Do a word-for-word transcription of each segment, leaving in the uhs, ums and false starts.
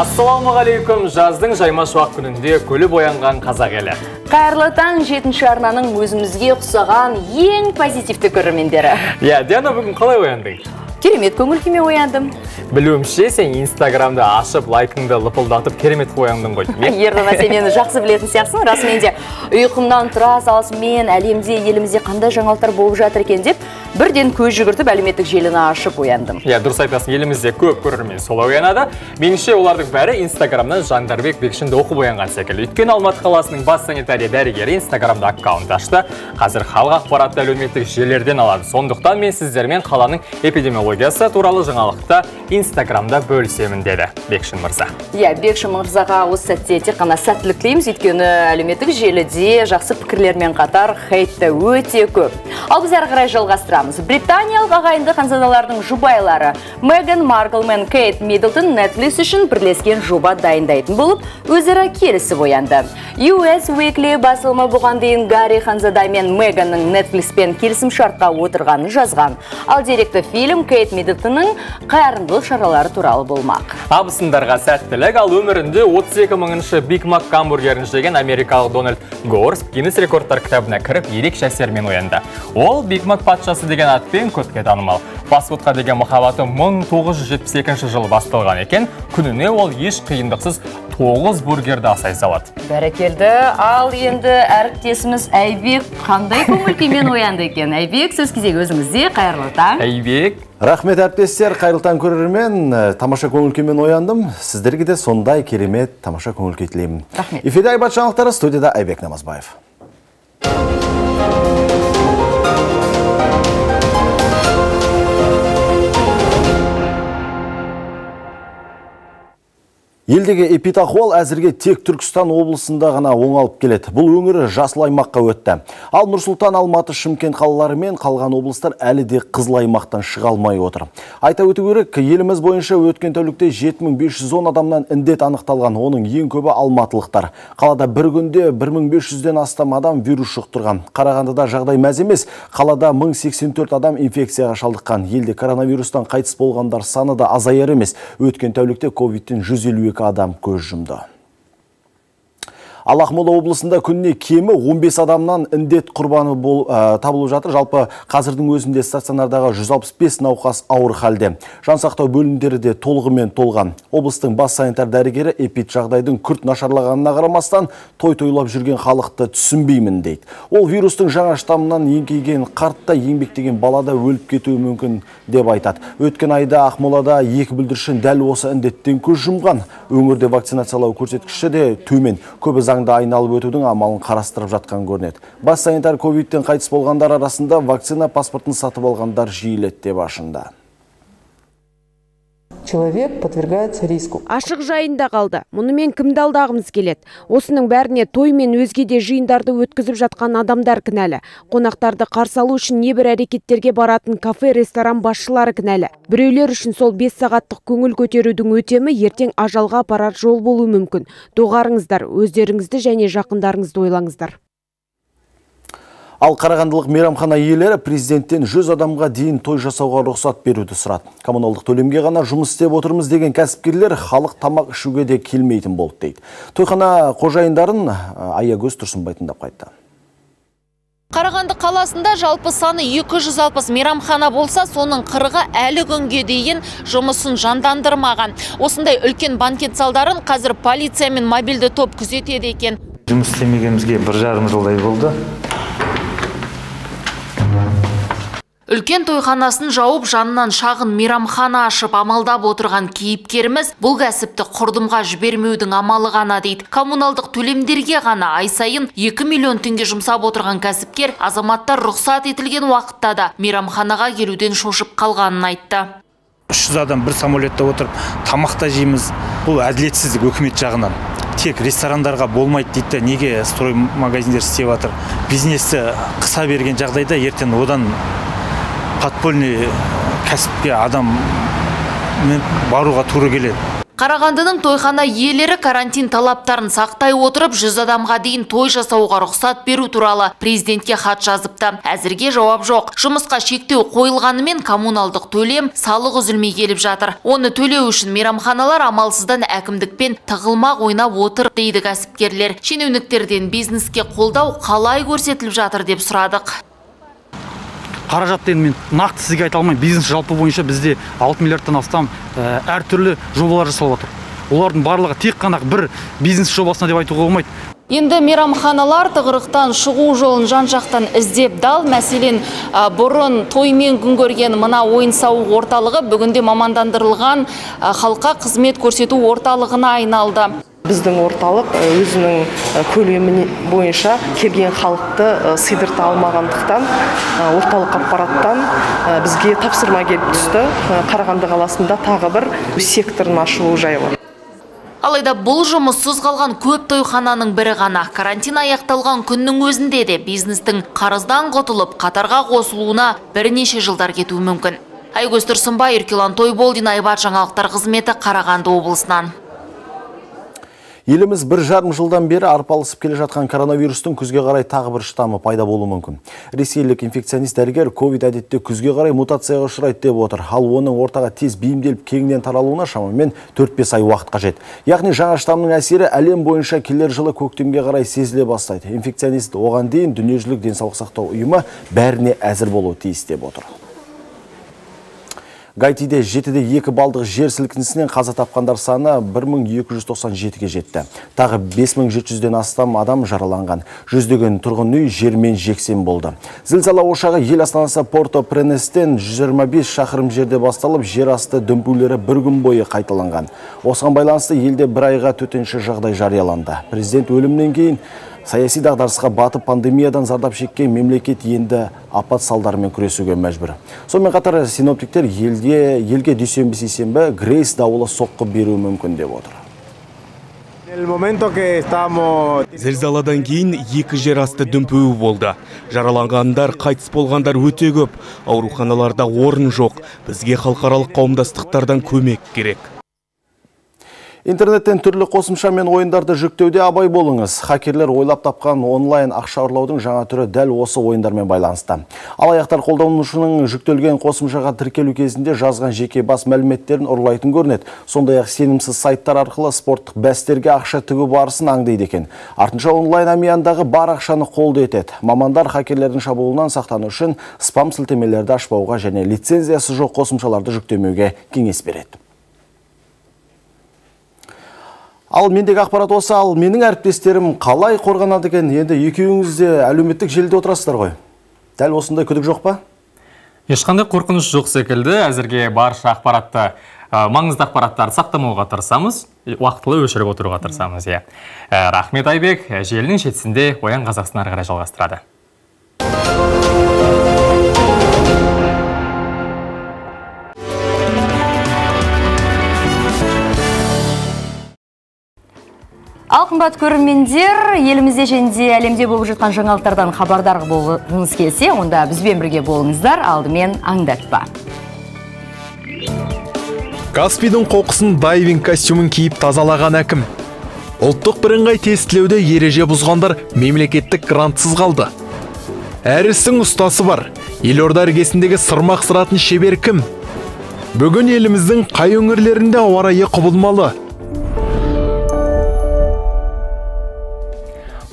Ассалаумағалейкум, жаздың жайма шуақ күнінде күлі боянған қазақ елі. Қайырлы таң, жетінші арнаның өзімізге ұқсаған ең позитивті көрермендері. Иә, Диана, бүгін қалай ояндың? Керемет көңіл күймен ояндым. Білуімше, сен инстаграмды ашып, лайкыңды лыпылдатып керемет ояндың ғой. Ердана, сен мені жақсы білетін сияқтысың. Расымен де ұйқымнан тұра салысымен әлемде, елімізде қандай жаңалықтар болып жатыр екен деп бірден көз жүгіртіп әлеуметтік желіні ашып ояндым. Иә, дұрыс айтасың, елімізде көп көрермен солай оянады. Меніңше олардың бәрі инстаграмнан Жандарбек Бекшинді оқып оянған секілді. Өйткені Алматы қаласының бас санитария дәрігері инстаграмда аккаунт ашты. Қазір халық ақпаратты әлеуметтік желілерден алады. Сондықтан мен сіздермен қаланың эпидемиологиясы туралы жаңалықта инстаграмда бөлісемін деді Бекшин мырза. Иә, Бекшин мырзаға осы сәтте тек қана сәттілік тілейміз, өйткені әлеуметтік желіде жақсы пікірлермен қатар хейт те өте көп. Ал біз әрі қарай жалғастырамыз. Британиялық ағайынды ханзадалардың жұбайлары Меган Маркл мен Кейт Мидлтон Netflix үшін бірлескен жоба дайындайтын болып, өзара келісіп оянды. ю эс Weekly басылымы бұған дейін Гарри ханзада мен Меганның Netflix-пен келісім шартқа отырғанын жазған. Ал деректі фильм Кейт Мидлтонның қайырымдылық шаралары туралы болмақ. Абысындарға сәттілік. Ал өмірінде отыз екі мыңыншы Биг Мак гамбургерін жеген америкалық Дональд Горс Гиннес рекордтар кітабына кіріп, ерекше әсермен оянды. Ол Биг Мак патшасы деген атпен көпке танымал. Фастфудқа деген махаббаты мың тоғыз жүз жетпіс екінші жылы басталған екен. Күніне ол еш қиындықсыз тоғыз бургерді асай салады. Бәрекелді. Ал енді әріптесіміз Айбек қандай көңіл күймен оянды екен? Айбек, сөз кезегі өзіңізде. Қайырлы таң. Айбек. Рахмет әріптестер, қайырлы таң көрермен. Тамаша көңіл күймен ояндым. Сіздерге де сондай керемет тамаша көңіл күй тілеймін. Рахмет. Эфирде Айбат жаңалықтары, студияда Айбек Намазбаев. Елдегі эпидахуал әзірге тек Түркістан облысында ғана оңалып келеді. Бұл өңірі жасыл аймаққа өтті. Ал Нұрсултан, Алматы, Шымкент қалалары мен қалған облыстар әлі де қызыл аймақтан шыға алмай отыр. Айта өту керек, еліміз бойынша өткен тәулікте жеті мың бес жүз он адамнан індет анықталған, оның ең көбі алматылықтар. Қалада бір күнде бір мың бес жүзден астам адам вирус жұқтырған. Қарағандыда жағдай мәз емес, қалада мың сексен төрт адам инфекцияға шалдыққан. Елде коронавирустан қайтыс болғандар саны да азаяр емес. Өткен тәулікте ковидтен жүз елу екі адам көз жұмды. Ақмола облысында күніне кемі он бес адамнан індет құрбаны табылып жатыр. Жалпы қазірдің өзінде стационардағы жүз алпыс бес науқас ауыр халде. Жансақтау бөлімдері де толғымен толған. Облыстың бас санитар дәрігері эпид жағдайдың күрт нашарлағанына қарамастан той-тойлап жүрген халықты түсінбеймін дейді. Ол вирустың жаңа штамынан еңкейген қартта, еңбектеген балада өліп кетуі мүмкін деп айтады. Өткен айда Ақмолада екі бүлдіршін дәл осы індеттен көз жұмған. Өңірде вакцинациялау көрсеткіші де төмен. Көбі заң айналып өтудің амалын қарастырып жатқан көрінеді. Бас санитар ковидтен қайтыс болғандар арасында вакцина паспортын сатып алғандар жиіледі деп ашында. Человек подвергается риску. Ашық жайында қалды. Мұнымен кімді алдағымыз келеді? Осының бәріне той мен өзгеде жиындарды өткізіп жатқан адамдар кінәлі. Қонақтарды қарсалу үшін небір әрекеттерге баратын кафе, ресторан басшылары кінәлі. Біреулер үшін сол бес сағаттық көңіл көтерудің өтемі ертең ажалға апарар жол болуы мүмкін. Доғарыңыздар, өздеріңізді және жақындарыңызды ойлаңыздар. Ал қарағандылық мейрамхана иелері президенттен жүз адамға дейін той жасауға рұқсат беруді сұрады. Коммуналдық төлемге ғана жұмыс істеп отырмыз деген кәсіпкерлер халық тамақ ішуге де келмейтін болды дейді. Тойхана қожайындарын аягөз Тұрсынбек қайтты. Қарағанды қаласында жалпы саны екі жүз алпыс мейрамхана болса, соның қырығы әлі күнге дейін жұмысын жандандырмаған. Осындай үлкен банкет залдарын қазір полиция мен мобильді топ күзетеді екен. Жұмыс істемегенімізге бір жарым жылдай болды. Үлкен тойханасын жауып, жанынан шағын мейрамхана ашып амалдап отырған кейіпкеріміз бұл кәсіпті құрдымға жібермеудің амалы ғана дейді. Коммуналдық төлемдерге ғана ай сайын екі миллион теңге жұмсап отырған кәсіпкер азаматтар рұқсат етілген уақытта да мейрамханаға келуден шошып қалғанын айтты. үш жүз адам бір самолетте отырып тамақта жейміз. Бұл әділетсіздік өкімет жағынан. Тек ресторандарға болмайды дейді, неге строй магазиндер істеп жатыр. Бизнесті қыса берген жағдайда ертең одан подпольный кәсіпке адам баруға тура келеді. Қарағандының тойхана иелері карантин талаптарын сақтай отырып, жүз адамға дейін той жасауға рұқсат беру туралы президентке хат жазыпты. Әзірге жауап жоқ. Жұмысқа шектеу қойылғанымен коммуналдық төлем салық үзілмей келіп жатыр. Оны төлеу үшін мейрамханалар амалсыздан әкімдікпен тығылмақ ойнап отыр дейді кәсіпкерлер. Шенеуніктерден бизнеске қолдау қалай көрсетіліп жатыр деп сұрадық. Қаражатты енді мен нақты сізге айта алмаймын. Бизнес жалпы бойынша бізде алты миллиардтан астам әртүрлі жобалар жасалып жатыр. Олардың барлығы тек қана бір бизнес жобасына деп айтуға болмайды. Енді мейрамханалар тығырықтан шығу жолын жан-жақтан іздеп дал. Мәселен, бұрын тоймен күн көрген мына ойын-сауық орталығы бүгінде мамандандырылған халыққа қызмет көрсету орталығына айналды. Біздің орталық өзінің көлемі бойынша келген халықты сыйдырта алмағандықтан орталық аппараттан бізге тапсырма келіп түсті. Қарағанды қаласында тағы бір секторын ашылу жайлы. Алайда бұл жұмыссыз қалған көп тойхананың бірі ғана. Карантин аяқталған күннің өзінде де бизнестің қарыздан құтылып қатарға қосылуына бірнеше жылдар кетуі мүмкін. Айбек Тұрсынбай, Тойболдин, Айбат жаңалықтар қызметі, Қарағанды облысынан. Еліміз бір жарым жылдан бері арпалысып келе жатқан коронавирустың күзге қарай тағы бір штамы пайда болуы мүмкін. Ресейлік инфекционист дәрігер ковид әдетте күзге қарай мутацияға ұшырайды деп отыр. Ал оның ортаға тез бейімделіп кеңінен таралуына шамамен төрт бес ай уақыт қажет. Яғни жаңа штамның әсері әлем бойынша келер жылы көктемге қарай сезіле бастайды. Инфекционист оған дейін дүниежүзілік денсаулық сақтау ұйымы бәріне әзір болуы тиіс деп отыр. Гайтиде жетіде екі балдық жер сілкінісінен қаза тапқандар саны бір мың екі жүз тоқсан жетіге жетті. Тағы бес мың жеті жүзден астам адам жараланған. Жүздеген тұрғын үй жермен жексен болды. Зілзала ошағы ел астанасы Порто-Пренестен жүз жиырма бес шақырым жерде басталып, жер асты дүмпулері бір күн бойы қайталанған. Осыған байланысты елде бір айға төтенше жағдай жарияланды. Президент өлімнен кейін саяси дағдарысқа батып пандемиядан зардап шеккен мемлекет енді апат салдарымен күресуге мәжбүр. Сонымен қатар синоптиктер елге, елге дүйсенбі-сейсенбі Грейс дауылы соққы беруі мүмкін деп отыр. Зілзаладан кейін екі жер асты дүмпуі болды. Жараланғандар, қайтыс болғандар өте көп. Ауруханаларда орын жоқ. Бізге халықаралық қауымдастықтардан көмек керек. Интернеттен түрлі қосымша мен ойындарды жүктеуде абай болыңыз. Хакерлер ойлап тапқан онлайн ақша ұрлаудың жаңа түрі дәл осы ойындармен байланысты. Алаяқтар қолданушының жүктелген қосымшаға тіркелу кезінде жазған жеке бас мәліметтерін ұрлайтын көрінеді. Сондай-ақ сенімсіз сайттар арқылы спорттық бәстерге ақша тігу барысын аңдайды екен. Артынша онлайн әмияндағы бар ақшаны қолды етеді. Мамандар хакерлердің шабуылынан сақтану үшін спам сілтемелерді ашпауға және лицензиясы жоқ қосымшаларды жүктемеуге кеңес береді. Ал мендегі ақпарат осы, ал менің әріптестерім қалай қорғанады екен? Енді екеуіңіз де әлеуметтік желіде отырасыздар ғой. Дәл осындай күдік жоқ па? Ешқандай қорқыныш жоқ секілді. Әзірге барша ақпаратты, маңызды ақпараттарды сақтамауға тырысамыз, уақытылы өшіріп отыруға тырысамыз. Рахмет, Айбек. Желінің шетінде Оян Қазақстан ары қарай жалғастырады. Қымбат көрермендер, елімізде және әлемде болып жатқан жаңалықтардан хабардар болғыңыз келсе, онда бізбен бірге болыңыздар, алдымен аңдатпа. Каспийдің қоқысын дайвинг костюмін киіп тазалаған әкім. Ұлттық бірыңғай тестілеуде ереже бұзғандар мемлекеттік грантсыз қалды. Әрістің ұстасы бар. Елорда іргесіндегі сырмақ сыратын шебер кім? Бүгін еліміздің қай өңірлерінде ауа райы құбылмалы?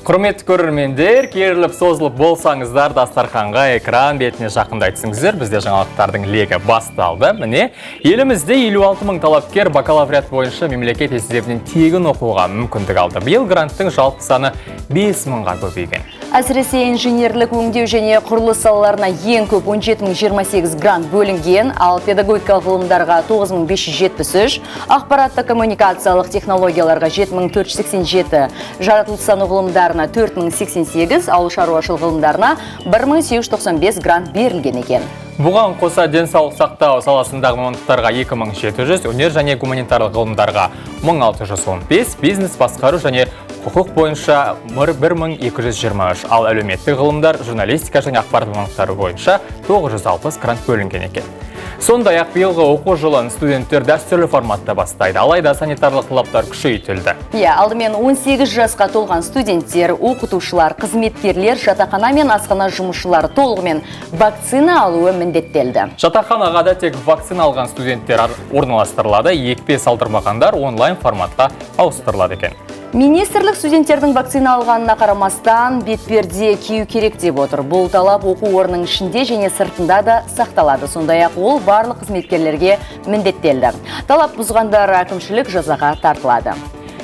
Құрметті көрермендер, керіліп созылып болсаңыздар, дастарханға экран бетіне жақындайтсыңыздар. Бізде жаңалықтардың легі басталды. Міне, елімізде елу алты мың талапкер бакалавриат бойынша мемлекет есебінен тегін оқуға мүмкіндік алды. Биыл гранттың жалпы саны бес мыңға көбейген. Әсіресе инженерлік, өңдеу және құрылыс салаларына ең көп он жеті мың жиырма сегіз грант бөлінген, ал педагогикалық ғылымдарға тоғыз мың бес жүз жетпіс үш, ақпараттық коммуникациялық технологияларға жеті мың төрт жүз сексен жеті, жаратылыстану ғылымдарына төрт мың сексен сегіз, ауыл шаруашылық ғылымдарына бір мың сегіз жүз тоқсан бес грант берілген екен. Бұған қоса денсаулық сақтау саласындағы мамандықтарға екі мың жеті жүз, өнер және гуманитарлық ғылымдарға бір мың алты жүз он бес, бизнес басқару және құқық бойынша бір мың екі жүз жиырма үш, ал әлеуметтік ғылымдар, журналистика және ақпарат мамандықтары бойынша тоғыз жүз алпыс грант бөлінген екен. Сондай-ақ биылғы оқу жылын студенттер дәстүрлі форматта бастайды, алайда санитарлық талаптар күшейтілді. Иә, алдымен он сегіз жасқа толған студенттер, оқытушылар, қызметкерлер, жатақхана мен асхана жұмысшылары толығымен вакцина алуы міндеттелді. Жатақханаға да тек вакцина алған студенттер орналастырылады, екпе салдырмағандар онлайн форматта ауыстырылады екен. Министрлік студенттердің вакцина алғанына қарамастан бетперде кию керек деп отыр. Бұл талап оқу орнының ішінде және сыртында да сақталады. Сондай-ақ ол барлық қызметкерлерге міндеттелді. Талап бұзғандар әкімшілік жазаға тартылады.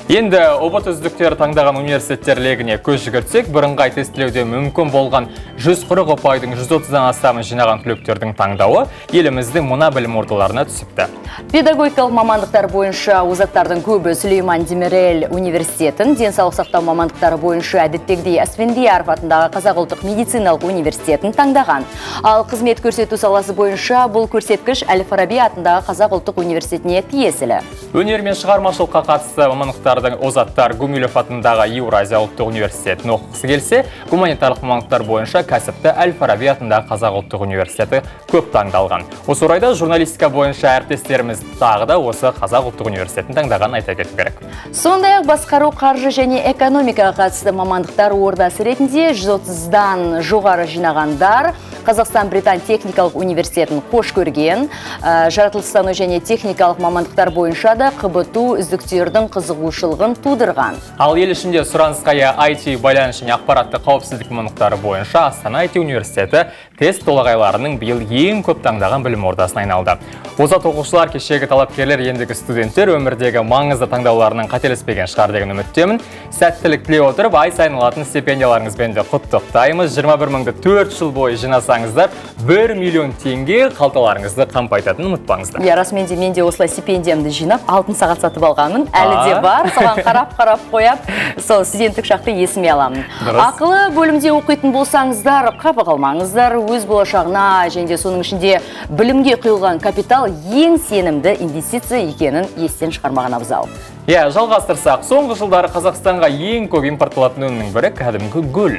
Енді обат үздіктері таңдаған университеттер легіне көз жүгіртсек, бірыңғай тестілеуде мүмкін болған жүз қырық ұпайдың жүз отыздан астамын жинаған түлектердің таңдауы еліміздің мына білім ордаларына түсіпті. Педагогикалық мамандықтар бойынша озаттардың көбі Сулейман Демирел университетін, денсаулық сақтау мамандықтары бойынша әдеттегідей Асфендияров атындағы Қазақ ұлттық медициналық университетін таңдаған. Ал қызмет көрсету саласы бойынша бұл көрсеткіш Әл-Фараби атындағы Қазақ ұлттық университетіне тиесілі. Өнер мен шығармашылыққа қатысты мамандықтардың озаттар Гумилев атындағы Еуразия ұлттық университетін оқығысы келсе, гуманитарлық мамандықтар бойынша кәсіпті Әл-Фараби атындағы Қазақ ұлттық университеті көп таңдалған. Осы орайда журналистика бойынша әріптестер тағы да осы Қазақ ұлттық университетін таңдаған айта кету керек. Сондай-ақ басқару, қаржы және экономикаға қатысты мамандықтар ордасы ретінде жүз отыздан жоғары жинағандар Қазақстан Британ Техникалық Университетін қош көрген, жаратылыстану және техникалық мамандықтар бойынша да қыбыту үздіктердің қызығушылығын тудырған. Ал ел ішінде сұранысқа ие ай ти байланыс және ақпаратты қауіпсіздік мамандықтары бойынша Астана ай ти университеті тест толағайларының биыл ең көп таңдаған білім ордасына айналды. Озат оқушылар, кешегі талапкерлер, ендігі студенттер өмірдегі маңызды таңдауларының қателеспеген шығар деген үміттемін. Сәттілік тілей отырып, ай сайын алатын стипендияларыңызбен де құттықтаймыз. жиырма бір мыңды төрт жыл бойы жинасаңыздар, бір миллион теңге қалталарыңызды қампайтатын ұмытпаңыздар. Иә, расымен де мен де осылай стипендиямды жинап, алтын сағат сатып алғанмын. Әлі де бар, соған қарап-қарап қойып, сол студенттік шақты есіме аламын. Ақылы бөлімде оқитын болсаңыздар, қапы қалмаңыздар, өз болашағына және соның ішінде білімге құйылған капитал ең сенімді инвестиция екенін естен шығармаған абзал. Иә, жалғастырсақ, соңғы жылдары Қазақстанға ең көп импортталатын өнімнің бірі кәдімгі гүл.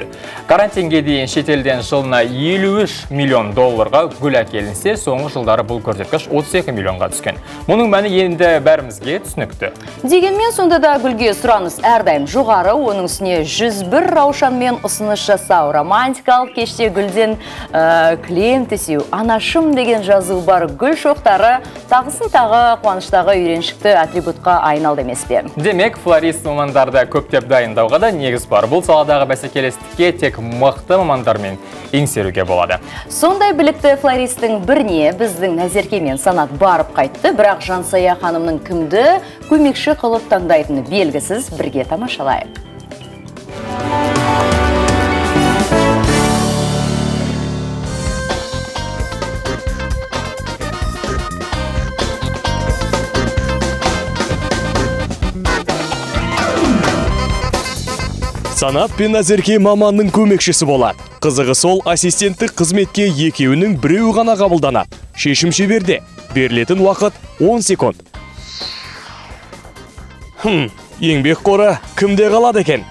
Карантинге дейін шетелден жылына елу үш миллион долларға гүл әкелінсе, соңғы жылдары бұл көрсеткіш отыз екі миллионға түскен. Мұның мәні енді бәрімізге түсінікті. Дегенмен сонда да гүлге сұраныс әрдайым жоғары, оның үстіне жүз бір раушанмен ұсыныс жасау, романтикалық кеште гүлден кілем тесеу, анашым деген жазу бар гүл шоқтары тағысын тағы қуаныштағы үйреншікті атрибутқа айналды емес. Демек, флорист мамандарды көптеп дайындауға да негіз бар. Бұл саладағы бәсекелестікке тек мықты мамандармен еңсеруге болады. Сондай білікті флористің біріне біздің Назерке мен Санат барып қайтты, бірақ Жансая ханымның кімді көмекші қылып таңдайтыны белгісіз, бірге тамашалайық. Санат пен Назерке маманның көмекшісі болады. Қызығы сол, ассистенттік қызметке екеуінің біреуі ғана қабылданады. Шешім шеберде. Берілетін уақыт он секунд. Хм, еңбек қоры кімде қалады екен?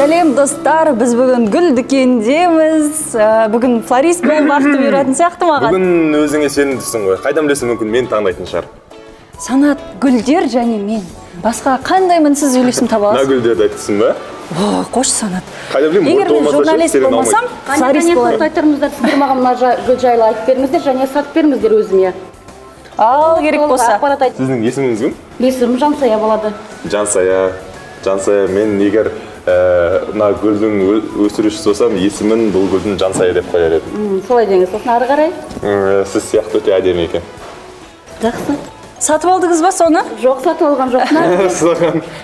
Сәлем, достар, біз бүгін гүл дүкендеміз. Бүгін флорист мен бақты беретін сияқты маған. Бүгін өзіңе сенімдісің ғой. Қайдан білесің, мүмкін мен таңдайтын шығар. Санат, гүлдер және мен. Басқа қандай мінсіз үйлесім таба аласың? Мына гүлдерді айтқансың ба? О, қош, Санат. Қайдан білем, егер мен журналист болмасам, флорист болар. Айтарыңыздар, сіздер маған мына гүл жайлы айтып беріңіздер және сатып беріңіздер өзіме. Ал керек болса. Сіздің есіміңіз кім? Есімім Жансая болады. Жансая, Жансая, мен егер мына гүлдің өсірушісі болсам, есімін бұл гүлдің Жансая деп қояр едім. Солай деңіз, сосын ары қарай? Сіз сияқты өте әдемі екен. Жақсы. Сатып алдыңыз ба соны? Жоқ, сатып алған жоқпын.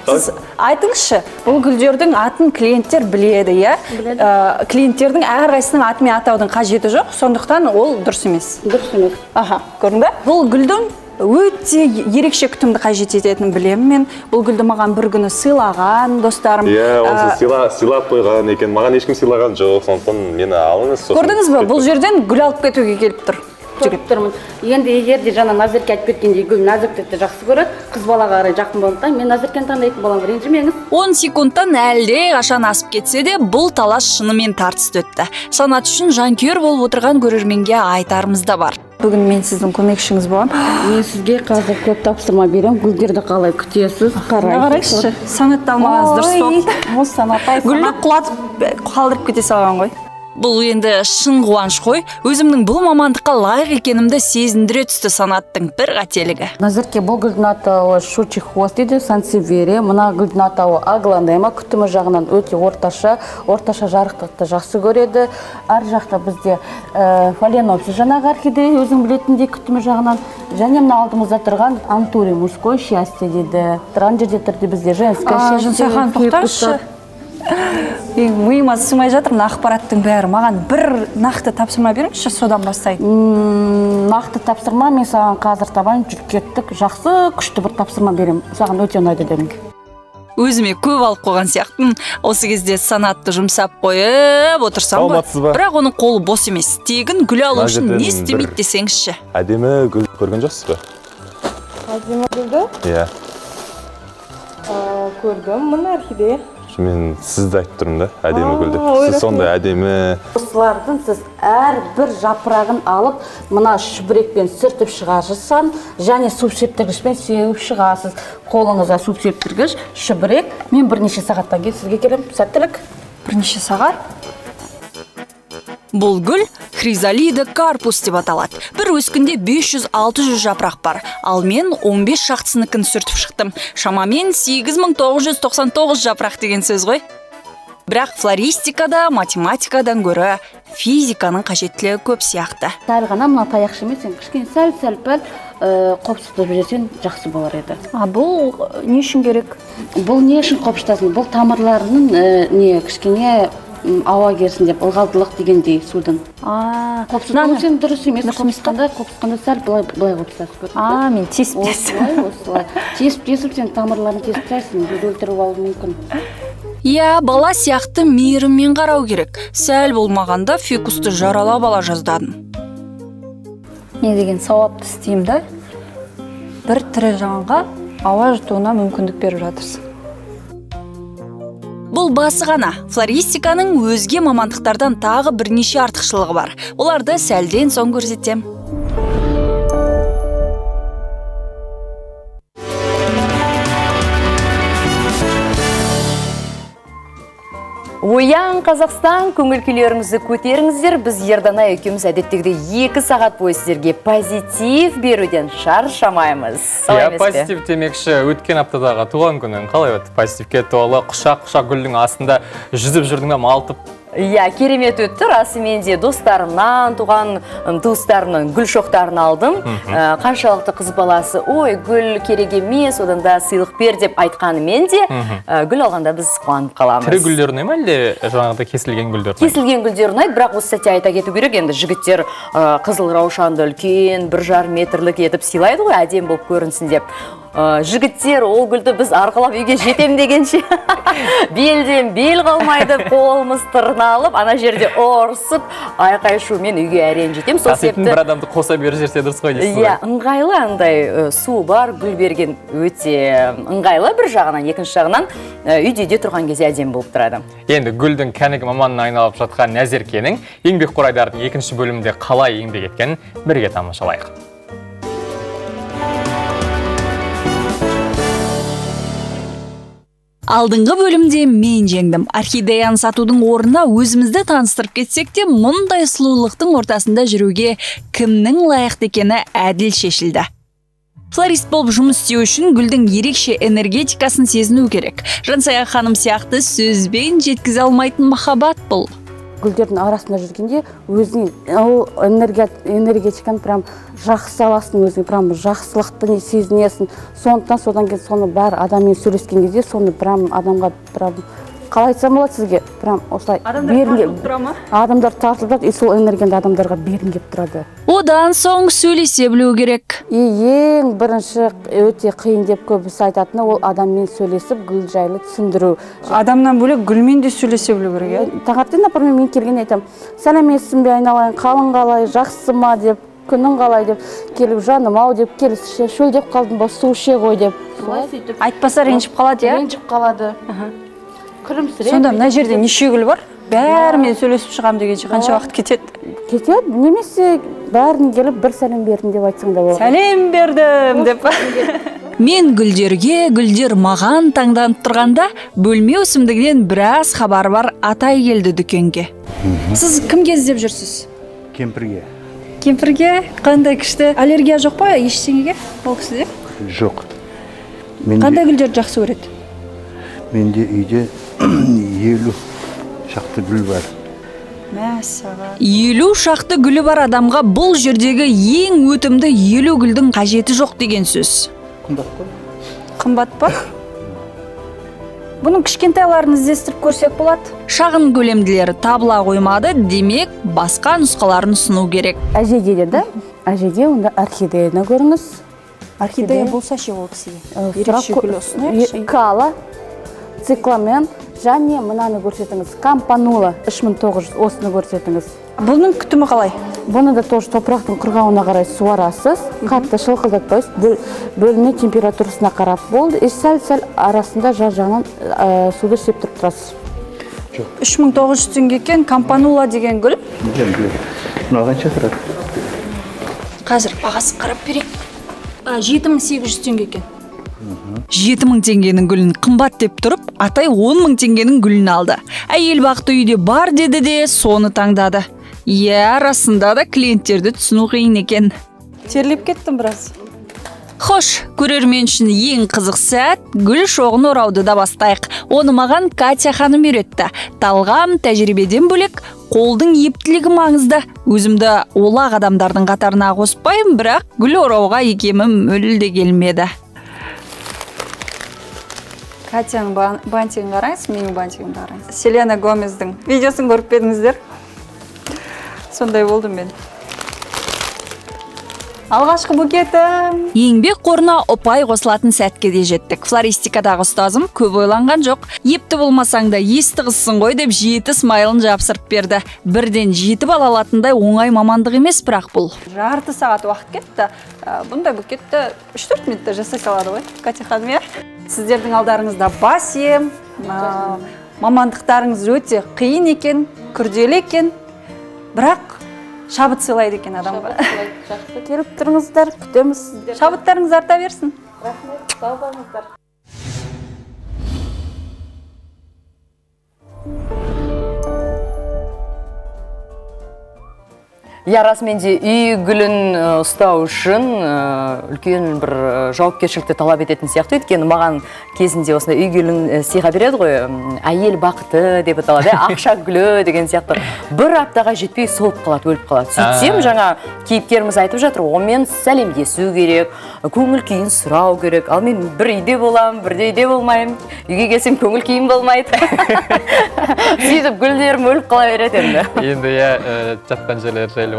Сіз айтыңызшы, бұл гүлдердің атын клиенттер біледі, иә? Біледі. Клиенттердің әрқайсының аты мен атаудың қажеті жоқ, сондықтан ол дұрыс емес. Дұрыс емес. Аха, көрдің ба? Бұл гүлдің өте ерекше күтімді қажет ететінін білемін мен. Бұл гүлді маған бір күні сыйлаған достарым. Иә, оны сыйлап қойған екен. Маған ешкім сыйлаған жоқ, сондықтан мені алыңыз. Көрдіңіз бе, бұл жерден гүл алып кетуге келіп тұр. көріп тұрмын. Енді егер де жаңа Назерке айтып кеткендей, гүл Назеркетті жақсы көреді, қыз балаға қарай жақын болғандықтан мен Назеркені таңдайтын боламын, ренжімеңіз. он секундтан әлде қашан асып кетсе де, бұл талас шынымен тартыс өтті. Санат үшін жанкүйер болып отырған көрерменге айтарымыз да бар. Бүгін мен сіздің көмекшіңіз болам. Мен сізге қазір көп тапсырма берем. Гүлдерді қалай күтесіз, қарайсыз. Санатталмағыз дұрыс соқ. Гүлді құлатып қалдырып кете салған ғой. Бұл енді шын қуаныш қой. Өзімнің бұл мамандыққа лайық екенімді сезіндіре түсті санаттың бір қателігі. Назерке бұл гүлдің атауы шучи хвост дейді, сансевьере. Мына гүлдің атауы агландема, күтімі жағынан өте орташа, орташа жарықтықты жақсы көреді. Ар жақта бізде фаленопсис жаңағы орхидея, өзің білетіндей күтімі жағынан. Және мына алдымызда тұрған антури мужской счастье дейді. Транжеде түрде бізде женское счастье. Миыма сымай жатырмын ақпараттың бәрі. Маған бір нақты тапсырма беріңізші, содан бастайын. Нақты тапсырма мен саған қазір табайын, жүріп кеттік. Жақсы, күшті бір тапсырма берем. Саған өте ұнайды дедім. Өзіме көп алып қойған сияқтым. Осы кезде санатты жұмсап қойып отырсам ба. Бірақ оның қолы бос емес. Тегін гүл алу үшін не істемейді десеңізші. Әдемі гүл көрген жоқсыз ба? Әдемі гүлді? Иә. Көрдім, мына орхидея. Мен сізді айтып тұрмын да, әдемі гүлді. Сіз сонда әдемі. Осылардың сіз әр бір жапырағын алып, мына шүбірекпен сүртіп шығасыз, және субсептіргішпен сүйіп шығасыз. Қолыңызға субсептіргіш, шүбірек. Мен бірнеше сағаттан кейін сізге келем. Сәттілік. Бірнеше сағат. Бұл гүл хризалида карпус деп аталады. Бір өскінде бес жүз алты жүз жапырақ бар. Ал мен он бес шақтысыныкін сүртіп шықтым. Шамамен сегіз мың тоғыз жүз тоқсан тоғыз жапырақ деген сөз ғой. Бірақ флористикада, математикадан көрі физиканың қажеттілігі көп сияқты. Тарғана мұна таяқшы мен сен кішкен сәл-сәл пәл қопсытып жүрсен жақсы болар еді. А бұл не үшін керек? Бұл не үшін қопсытасын? Бұл тамырларының не кішкене ауа керсін деп, ылғалдылық дегендей судың. Қопсытқаны сен дұрыс емес, қопсытқанда сәл бұлай қопсытасы көріп. А, мен тесіп-тесіп. Осылай, осылай. Тесіп-тесіп сен тамырларын тесіп-тесін, біз өлтіріп алу мүмкін. Иә, бала сияқты мейіріммен қарау керек. Сәл болмағанда фикусты жаралап ала жаздадым. Не деген сауапты істейім да, бір тірі жанға ауа жұтуына мүмкіндік беріп жатырсың. Бұл басы ғана. Флористиканың өзге мамандықтардан тағы бірнеше артықшылығы бар. Оларды сәлден соң көрсетем. Оян Қазақстан, көңіл-күйлеріңізді көтеріңіздер. Біз Ердана екеуміз әдеттегіде екі сағат бойы сіздерге позитив беруден шаршамаймыз. Иә, позитив демекші, өткен аптадағы туған күнің қалай өтті? Позитивке толы құшақ-құшақ гүлдің астында жүзіп жүрдің де малтып. Иә, керемет өтті. Расымен де достарымнан, туған туыстарымның гүл шоқтарын алдым. Қаншалықты қыз баласы, ой, гүл керек емес, одан да сыйлық бер деп айтқаны мен де, гүл алғанда біз қуанып қаламыз. Тірі гүлдер ұнай ма, әлде жаңағыда кесілген гүлдер ұнайды? Кесілген гүлдер ұнайды, бірақ осы сәтте айта кету керек, енді жігіттер қызыл раушанды үлкен, бір жарым метрлік етіп сыйлайды ғой, әдемі болып көрінсін деп. Жігіттер ол гүлді біз арқылап үйге жетем дегенше белден бел қалмайды, қолымыз тырналып, ана жерде орсып, айқай шумен үйге әрең жетем. Тасетін бір адамды қоса бер жерсе дұрыс қой дейсіз. Иә, ыңғайлы андай су бар, гүл берген өте ыңғайлы бір жағынан, екінші жағынан үйде де тұрған кезде әдемі болып тұрады. Енді гүлдің кәнігі маманына айналып жатқан Назеркенің еңбек қорайдардың екінші бөлімінде қалай еңбек еткенін бірге тамашалайық. Алдыңғы бөлімде мен жеңдім. Орхидеяны сатудың орнына өзімізді таныстырып кетсек те, мұндай сұлулықтың ортасында жүруге кімнің лайықты екені әділ шешілді. Флорист болып жұмыс істеу үшін гүлдің ерекше энергетикасын сезіну керек. Жансая ханым сияқты сөзбен жеткізе алмайтын махаббат бұл. Гүлдердің арасында жүргенде өзінің энергетиканы прям жақсы аласың, өзің прям жақсылықты сезінесің. Сондықтан содан кейін соны бәрі адаммен сөйлескен кезде соны прям адамға прям қалай айтсам болады сізге, прям осылай адамдар тартылып тұрады, и сол энергияны адамдарға бергім келіп тұрады. Одан соң сөйлесе білу керек. Ең бірінші өте қиын деп көбісі айтатыны ол адаммен сөйлесіп гүл жайлы түсіндіру. Адамнан бөлек гүлмен де сөйлесе білу керек. Таңертең, например, мен келген айтам, сәлеметсің бе айналайын, қалың қалай, жақсы ма деп. күнің қалай деп келіп, жаным ау деп келісі шөлдеп қалдым ба, су іше ғой деп. Айтпаса ренжіп қалады, иә? Ренжіп қалады. Күлімсіреп. Сонда мына жерде неше гүл бар? Бәрімен сөйлесіп шығам дегенше қанша уақыт кетеді? Кетеді, немесе бәрін келіп бір сәлем бердім деп айтсаң да болады. Сәлем бердім деп. Мен гүлдерге, гүлдер маған таңданып тұрғанда, бөлме өсімдігінен біраз хабар бар атай келді дүкенге. Сіз кімге іздеп жүрсіз? Кемпірге. Кемпірге? Қандай күшті? Аллергия жоқ па ештеңеге? Ол кісіде? Жоқ. Қандай гүлдер жақсы көреді? Менде үйде елу шақты гүл бар. Елу шақты гүлі бар адамға бұл жердегі ең өтімді елу гүлдің қажеті жоқ деген сөз. Қымбат па? Қымбат па? Бұның кішкентайларын іздестіріп көрсек болады. Шағын көлемділері табыла қоймады, демек басқа нұсқаларын ұсыну керек. Әжеге деді, әжеге онда орхидеяны көріңіз. Орхидея болса ше ол кісіге. Кала, цикламен, және мынаны көрсетіңіз. Кампанула үш мың тоғыз жүз осыны көрсетіңіз. Бұның күтімі қалай? Бұны да тоже топырақтың құрғауына қарай суарасыз, қатты шылқылдатпайсыз, бөліне температурасына қарап болды, еш сәл-сәл арасында жар-жағынан суды септіріп тұрасыз. үш мың тоғыз жүз теңгекен кампанула деген гүл. Қазір бағасын қарап берейік. жеті мың сегіз жүз теңгекен. жеті мың теңгенің гүлін қымбат деп тұрып, атай он мың теңгенің гүлін алды. Әйел бақты үйде бар деді де, соны таңдады. Е, арасында да клиенттерді түсіну қиын екен. Терлеп кеттім біраз. Хош, көрермен үшін ең қызық сәт, гүл шоғын орауды да бастайық. Оны маған Катя ханым үйретті. Талғам, тәжірибеден бөлек, қолдың ептілігі маңызды. Өзімді олақ адамдардың қатарына қоспайым, бірақ гүл орауға екемім өлілде келмеді. Катяның бантигін қарайыз, менің бантигін қарайыз. Селена Гомездің видеосын көріп едіңіздер. Сондай болдым мен. Алғашқы букетім. Еңбек қорына ұпай қосылатын сәтке де жеттік. Флористикадағы ұстазым көп ойланған жоқ. Епті болмасаң да есті қызсың ғой деп жеті смайлын жапсырып берді. Бірден жеті бала алатындай оңай мамандық емес, бірақ бұл. Жарты сағат уақыт кетті. Бұндай букетті үш төрт минутта жасай салады ғой. Катя ханым, сіздердің алдарыңызда бас ем. Мамандықтарыңыз өте қиын екен, күрделі екен. Бірақ шабыт сыйлайды екен адамға. Келіп тұрыңыздар, күтеміз сіздер. Шабыттарыңыз арта берсін. Рахмет, сау болыңыздар. Расымен де үй гүлін ұстау үшін үлкен бір жауапкершілікті талап ететін сияқты, өйткені маған кезінде осында үй гүлін сыйға береді ғой, әйел бақыты деп аталады, ақша гүлі деген сияқты. Бір аптаға жетпей солып қалады, өліп қалады. Сөйтсем, жаңа кейіпкеріміз айтып жатыр, онымен сәлемдесу керек, көңіл күйін сұрау керек. Ал мен бір үйде болам, бірде үйде болмайым. Үйге келсем көңіл күйім болмайды. Сөйтіп гүлдерім өліп қала береді енді. Енді иә жатқан жерлері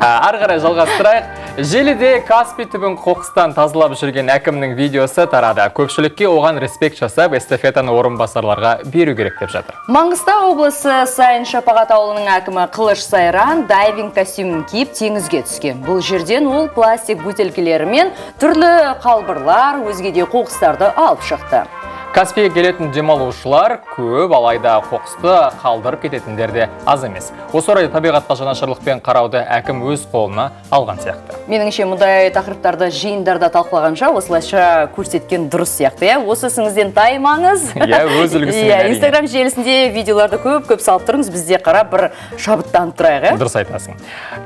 ары қарай жалғастырайық. Желіде Каспий түбін қоқыстан тазалап жүрген әкімнің видеосы тарады. Көпшілікке оған респект жасап, эстафетаны орынбасарларға беру керек деп жатыр. Маңғыстау облысы Сайын Шапағат ауылының әкімі Қылыш Сайран дайвинг костюмін киіп теңізге түскен. Бұл жерден ол пластик бөтелкелерімен түрлі қалбырлар, өзгеде қоқыстарды алып шықты. Каспийге келетін демалушылар көп, алайда қоқысты қалдырып кететіндер де аз емес. Осы орайда табиғатқа жанашырлықпен қарауды әкім өз қолына алған сияқты. Меніңше мұндай тақырыптарды жиындарда талқылағанша осылайша көрсеткен дұрыс сияқты. Осы сіңізден таймаңыз. Иә, өз үлгісінде. Инстаграм желісінде видеоларды көп-көп салып тұрыңыз, бізде қарап бір шабыттан тұрайық. Дұрыс айтасың.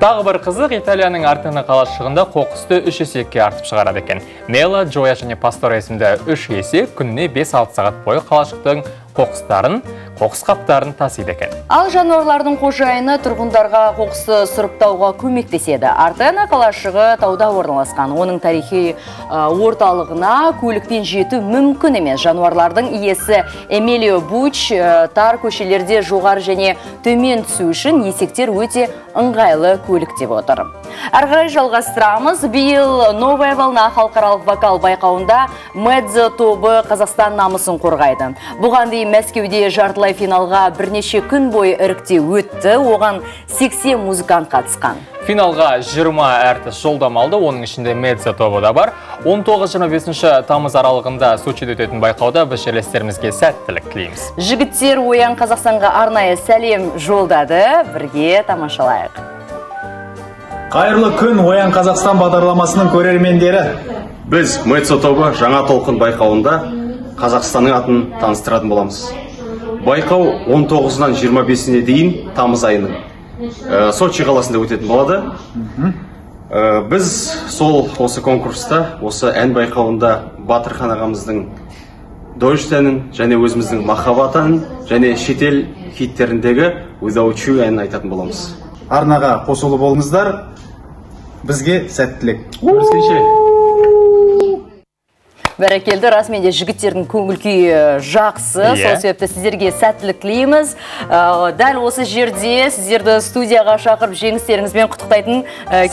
Тағы бір қызық, Италияның Артына қалашығында қоқысты үш есекке артып шығарады екен. Мела, Джоя және Пастора есімді үш есек күніне бес алты сағат бойы қалашықтың қоқыстарын, қоқыс қаптарын тасиды екен. Ал жануарлардың қожайыны тұрғындарға қоқысты сұрыптауға көмектеседі. Артана қалашығы тауда орналасқан. Оның тарихи орталығына көлікпен жету мүмкін емес. Жануарлардың иесі Эмилио Буч тар көшелерде жоғары және төмен түсу үшін есектер өте ыңғайлы көлік деп отыр. Арғырай жалғастырамыз. Биыл «Новая волна» халықаралық вокал байқауында Медзе тобы Қазақстан намысын қорғайды. Бұған дейін Мәскеуде жартылай финалға бірнеше күн бойы ірікте өтті, оған сексен музыкант қатысқан. Финалға жиырма әртіс жолдамалды, оның ішінде Медзе тобы да бар. он тоғыз жиырма бесінші тамыз аралығында Сочиде өтетін байқауда біз жерлестерімізге сәттілік тілейміз. Жігіттер оян Қазақстанға арнайы сәлем жолдады, бірге тамашалайық. Қайырлы күн оян Қазақстан бағдарламасының көрермендері. Біз Медзе тобы жаңа толқын байқауында Қазақстанның атын таныстыратын боламыз. Байқау он тоғызынан жиырма бесіне дейін тамыз айының Сочи қаласында өтетін болады. Біз сол осы конкурста, осы ән байқауында Батырхан ағамыздың дойштәнін, және өзіміздің махаббатын, және шетел хиттеріндегі Without You әнін айтатын боламыз. Арнаға қосылып болыңыздар. Бізге сәттілік. Бәрекелді, расменде жігіттердің көңіл күйі жақсы, сол себепті сіздерге сәттілік тілейміз. Дәл осы жерде сіздерді студияға шақырып жеңістеріңізбен құттықтайтын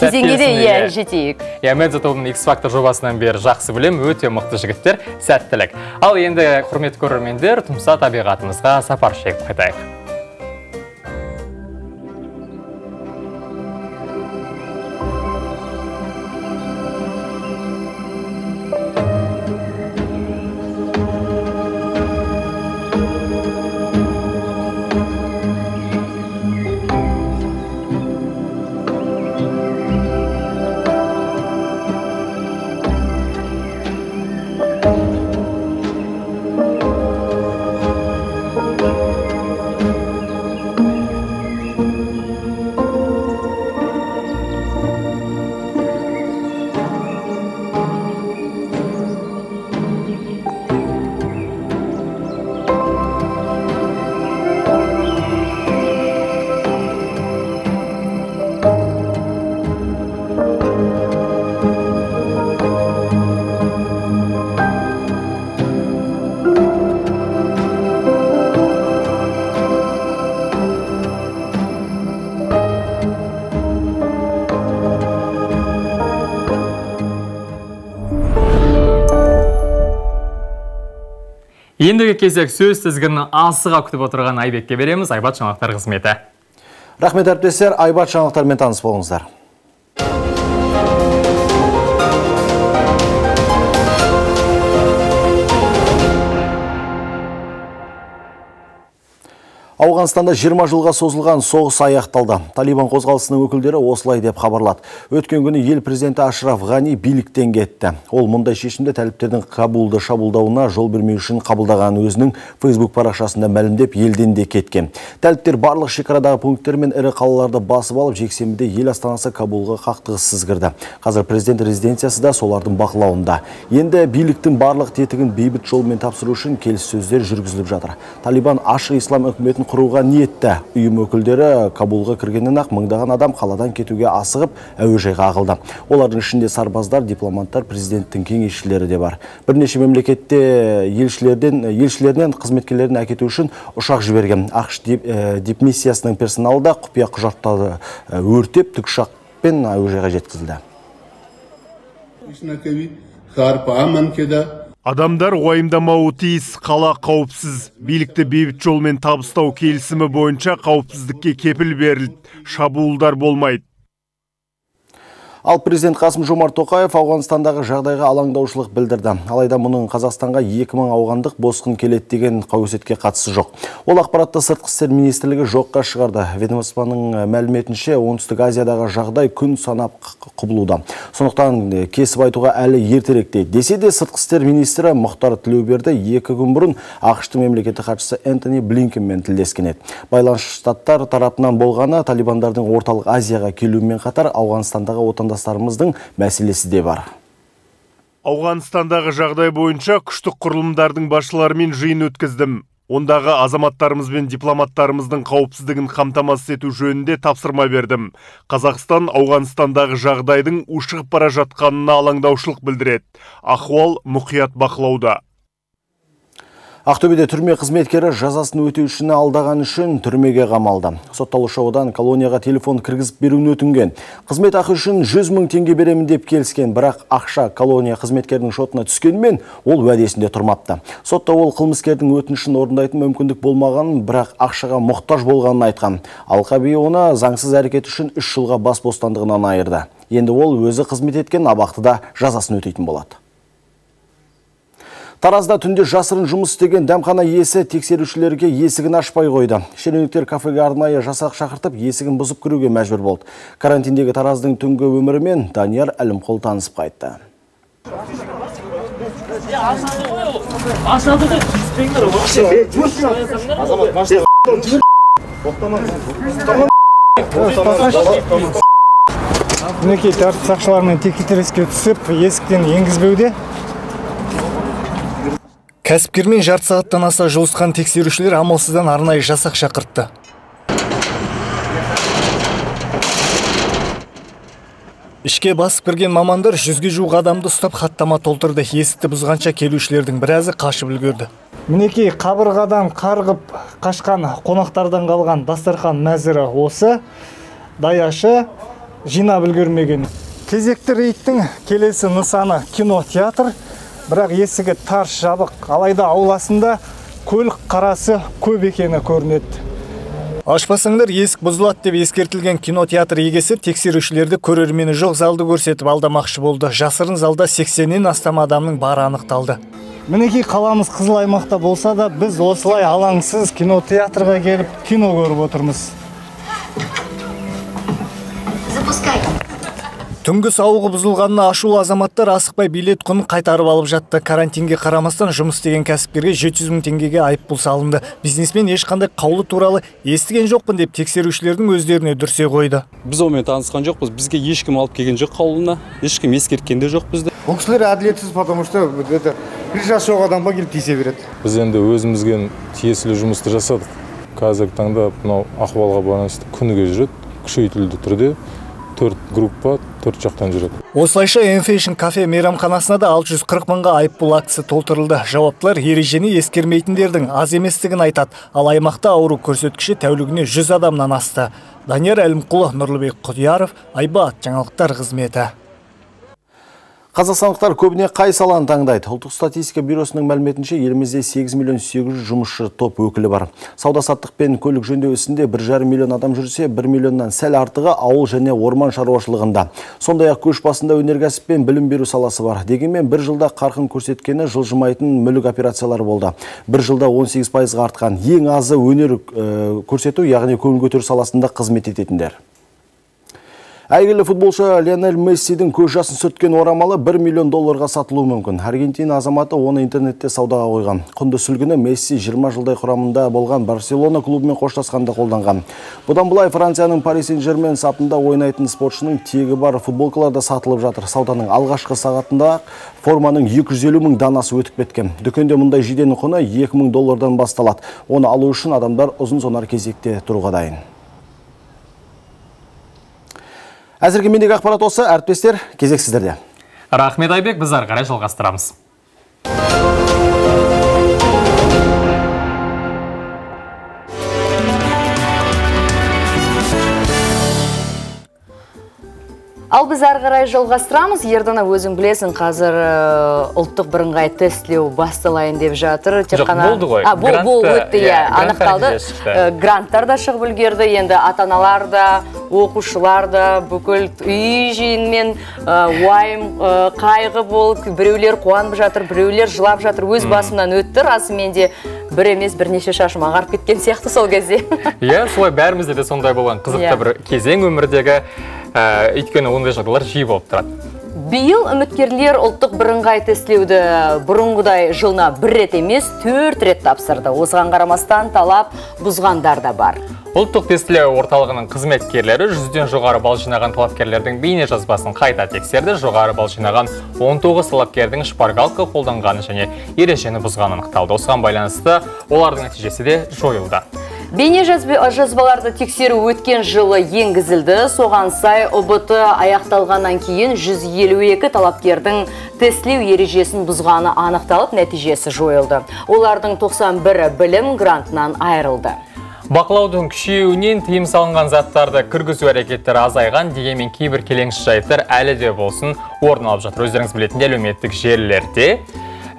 кезеңге де жетейік. Медзе тобының X-Factor жобасынан бері жақсы білем, өте мықты жігіттер, сәттілік. Ал енді құрметті көрермендер, тұмса табиғатымызға сапар шегіп қайтайық. Ендігі кезек сөз тізгінін асыға күтіп отырған Айбекке береміз. Айбат жаңалықтар қызметі. Рахмет әріптестер, Айбат жаңалықтармен таныс болыңыздар. Ауғанстанда жиырма жылға созылған соғыс аяқталды. Талибан қозғалысының өкілдері осылай деп хабарлады. Өткен күні ел президенті Ашраф Ғани биліктен кетті. Ол мұндай шешімді тәліптердің Кабулды шабуылдауына жол бермеу үшін қабылдаған өзінің Facebook парақшасында мәлімдеп, елден де кеткен. Тәліптер барлық шекарадағы пункттер мен ірі қалаларды басып алып, жексенбіде ел астанасы Кабулға қақтығыссыз кірді. Қазір президент резиденциясы да солардың бақылауында. Енді биліктің барлық тетігін бейбіт жолмен тапсыру үшін келіссөздер жүргізіліп жатыр. Талибан ашық ислам үкіметін құруға ниетті. Үйім өкілдері Кабулға кіргеннен ақ мыңдаған адам қаладан кетуге асығып әуежайға ағылды. Олардың ішінде сарбаздар, дипломаттар, президенттің кеңесшілері де бар. Бірнеше мемлекетте елшілерден, елшілерінен қызметкерлерін әкету үшін ұшақ жіберген. ақш дипмиссиясының персоналы да құпия құжаттарды өртеп, тікұшақпен әуежайға жеткізілді. Адамдар уайымдамауы тиіс, қала қауіпсіз. Билікті бейбіт жолмен табыстау келісімі бойынша қауіпсіздікке кепіл берілді, шабуылдар болмайды. Ал президент Қасым-Жомарт Тоқаев Ауғанстандағы жағдайға алаңдаушылық білдірді. Алайда мұның Қазақстанға екі мың ауғандық босқын келеді деген қауесетке қатысы жоқ. Ол ақпаратты сыртқы істер министрлігі жоққа шығарды. Ведомствоның мәліметінше, оңтүстік Азиядағы жағдай күн санап құбылуда. Сондықтан кесіп айтуға әлі ертерек дейді. Десе де сыртқы істер министрі Мұхтар Тілеуберді екі күн бұрын ақш-тың мемлекеттік хатшысы Энтони Блинкенмен тілдескен еді. Байланысты штаттар тарапынан болғаны талибандардың орталық Азияға келуімен қатар Ауғанстандағы отан Ауғанстандастарымыздың мәселесі де бар. Ауғанстандағы жағдай бойынша күштік құрылымдардың басшыларымен жиын өткіздім. Ондағы азаматтарымыз бен дипломаттарымыздың қауіпсіздігін қамтамасыз ету жөнінде тапсырма бердім. Қазақстан Ауғанстандағы жағдайдың ушығып бара жатқанына алаңдаушылық білдіреді. Ахуал мұқият бақылауда. Ақтөбеде түрме қызметкері жазасын өтеушіні алдаған үшін түрмеге қамалды. Сотталушы одан колонияға телефон кіргізіп беруін өтінген. Қызмет ақы үшін жүз мың теңге беремін деп келіскен, бірақ ақша колония қызметкерінің шотына түскенмен ол уәдесінде тұрмапты. Сотта ол қылмыскердің өтінішін орындайтын мүмкіндік болмағанын, бірақ ақшаға мұқтаж болғанын айтқан. Алқаби оны заңсыз әрекет үшін үш жылға бас бостандығынан айырды. Енді ол өзі қызмет еткен абақтыда жазасын өтейтін болады. Таразда түнде жасырын жұмыс істеген дәмхана иесі тексерушілерге есігін ашпай қойды. Шенеуніктер кафеге арнайы жасақ шақыртып, есігін бұзып кіруге мәжбүр болды. Карантиндегі Тараздың түнгі өмірімен Данияр Әлімқұл танысып қайтты. Мінекей тәртіп сақшыларымен текетіреске түсіп, есіктен енгізбеуде. Кәсіпкермен жарты сағаттан аса жолысқан тексерушілер амалсыздан арнайы жасақ шақыртты. Ішке басып кірген мамандар жүзге жуық адамды ұстап хаттама толтырды. Есікті бұзғанша келушілердің біразы қашып үлгерді. Мінекей қабырғадан қарғып қашқан қонақтардан қалған дастархан мәзірі осы. Даяшы жинап үлгермеген. Кезекті рейттің келесі нысаны кинотеатр. Бірақ есігі тар жабық, алайда ауласында көлік қарасы көп екені көрінеді. Ашпасаңдар есік бұзылады деп ескертілген кинотеатр егесі тексерушілерді көрермені жоқ залды көрсетіп алдамақшы болды. Жасырын залда сексеннен астам адамның бары анықталды. Мінекей қаламыз қызыл аймақта болса да, біз осылай алаңсыз кинотеатрға келіп кино көріп отырмыз. Түнгі сауығы бұзылғанына ашулы азаматтар асықпай билет құнын қайтарып алып жатты. Карантинге қарамастан жұмыс деген кәсіпкерге жеті жүз мың теңгеге айыппұл салынды. Бизнесмен ешқандай қаулы туралы естіген жоқпын деп тексерушілердің өздеріне дүрсе қойды. Біз онымен танысқан жоқпыз, бізге ешкім алып келген жоқ қаулына, ешкім ескерткен де жоқ бізді. Бұл кісілер әділетсіз, потому что это бір жасы жоқ адамға келіп тиісе береді. Біз енді өзімізге тиесілі жұмысты жасадық. Қазіргі таңда мынау ахуалға байланысты күніге жүреді, күшейтілді түрде. төрт группа, төрт жақтан жүреді. Осылайша Enfation кафе мейрамханасына да алты жүз қырық мыңға айыппұл акциясы толтырылды. Жауаптылар ережені ескермейтіндердің аз еместігін айтады. Ал аймақта ауру көрсеткіші тәулігіне жүз адамнан асты. Данияр Әлімқұлы, Нұрлыбек Құдияров, Айбат, жаңалықтар қызметі. Қазақстандықтар көбіне қай саланы таңдайды? Ұлттық статистика бюросының мәліметінше елімізде сегіз миллион сегіз жүз мың жұмысшы топ өкілі бар. Сауда-саттық пен көлік жөндеу ісінде бір жарым миллион адам жүрсе, бір миллионнан сәл артығы ауыл және орман шаруашылығында. Сондай-ақ көш басында өнеркәсіп пен білім беру саласы бар. Дегенмен бір жылда қарқын көрсеткені жылжымайтын мүлік операциялары болды. Бір жылда он сегіз пайызға артқан, ең азы өнер көрсету, яғни көңіл көтеру саласында қызмет ететіндер. Әйгілі футболшы Лионель Мессидің көз жасын сүрткен орамалы бір миллион долларға сатылуы мүмкін. Аргентина азаматы оны интернетте саудаға қойған. Құнды сүлгіні Месси жиырма жылдай құрамында болған Барселона клубымен қоштасқанда қолданған. Бұдан былай Францияның Париж Сен-Жермен сапында ойнайтын спортшының тегі бар футболкалар да сатылып жатыр. Сауданың алғашқы сағатында форманың екі жүз елу мың данасы өтіп кеткен. Дүкенде мұндай жиденің құны екі мың доллардан басталады. Оны алу үшін адамдар ұзын-сонар кезекте тұруға дайын. Әзірге мендегі ақпарат осы, әріптестер, кезек сіздерде. Рахмет, Айбек, біз ары қарай жалғастырамыз. Ал біз ары қарай жалғастырамыз. Ердана, өзің білесің, қазір ұлттық бірыңғай тестілеу басталайын деп жатыр. Жоқ, болды ғой. Бұл өтті, анықталды. Гранттар да шығып үлгерді, енді ата-аналар да, оқушылар да бүкіл үй жиынмен уайым қайғы болып, біреулер қуанып жатыр, біреулер жылап жатыр, өз басымнан өтті. Расымен де бір емес бірнеше шашым ағарып кеткен сияқты сол кезде. Иә, солай бәрімізде де сондай болған қызықты бір кезең өмірдегі, өйткені ондай жағдайлар жиі болып тұрады. Биыл үміткерлер ұлттық бірыңғай тестілеуді бұрынғыдай жылына бір рет емес, төрт рет тапсырды. Осыған қарамастан талап бұзғандар да бар. Ұлттық тестілеу орталығының қызметкерлері жүзден жоғары балл жинаған талапкерлердің бейне жазбасын қайта тексерді. Жоғары балл жинаған он тоғыз талапкердің шпаргалка қолданғаны және ережені бұзғаны анықталды. Осыған байланысты олардың нәтижесі де жойылды. Бене жазбаларды тексеру өткен жылы енгізілді, соған сай ұбыты аяқталғаннан кейін жүз елу екі талапкердің тестілеу ережесін бұзғаны анықталып, нәтижесі жойылды. Олардың тоқсан бірі білім грантынан айырылды. Бақылаудың күшеуінен тыйым салынған заттарды кіргізу әрекеттері азайған, дегенмен кейбір келеңсіз жайттар әлі де болсын орын алып жатыр. Өздеріңіз білетін әлеуметтік желілерде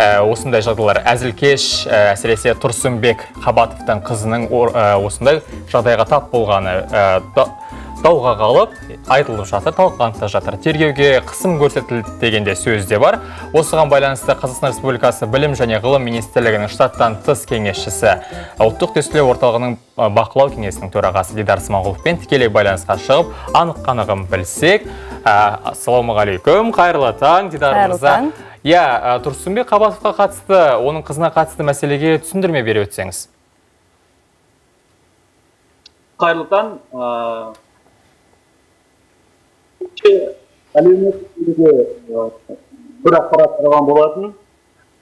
осындай жағдайлар әзілкеш, әсіресе Тұрсынбек Қабатовтың қызының осындай жағдайға тап болғаны дауға қалып, айтылып жатыр, талқыланып жатыр. Тергеуге қысым көрсетілді дегенде сөз де бар. Осыған байланысты Қазақстан Республикасы Білім және ғылым министрлігінің штаттан тыс кеңесшісі, ұлттық тестілеу орталығының бақылау кеңесінің төрағасы Дидар Смағұловпен тікелей байланысқа шығып, анық-қанығын білсек. Ассалаумағалейкум, қайырлы таң, Дидар мырза. Иә, Тұрсынбек Қабатовқа қатысты, оның қызына қатысты мәселеге түсіндірме бере өтсеңіз. Қайырлы таң. Әлеуметтегі бір ақпарат тараған болатын.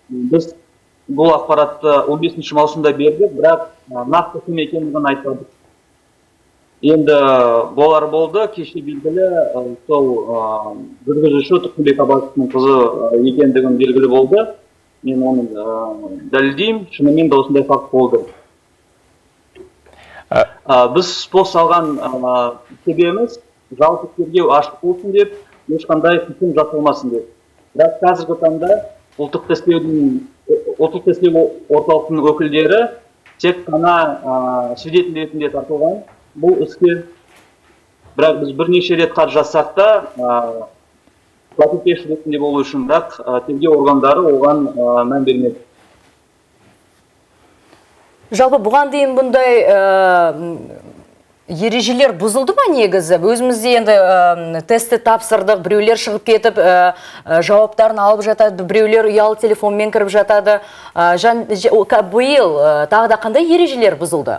Біз бұл ақпаратты он бесінші маусымда бердік, бірақ нақты кім екендігін айтпадық. Енді болар болды, кеше белгілі сол жүргізуші Тұрсынбек Қабатовтың қызы екендігін белгілі болды. Мен оны дәлелдеймін, шынымен де осындай факт болды. Біз пост салған себебіміз жалпы тергеу ашық болсын деп, ешқандай күтім жасалмасын деп. Бірақ қазіргі таңда ұлттық тестілеу орталығының өкілдері тек қана свидетель ретінде тартылған бұл іске. Бірақ біз бірнеше рет хат жазсақ та, платекеш ретінде болу үшін, бірақ тергеу органдары оған мән бермеді. Жалпы бұған дейін бұндай ережелер бұзылды ма негізі? Өзімізде енді тесті тапсырдық, біреулер шығып кетіп, жауаптарын алып жатады, біреулер ұялы телефонмен кіріп жатады. Бұйыл тағы да қандай ережелер бұзылды?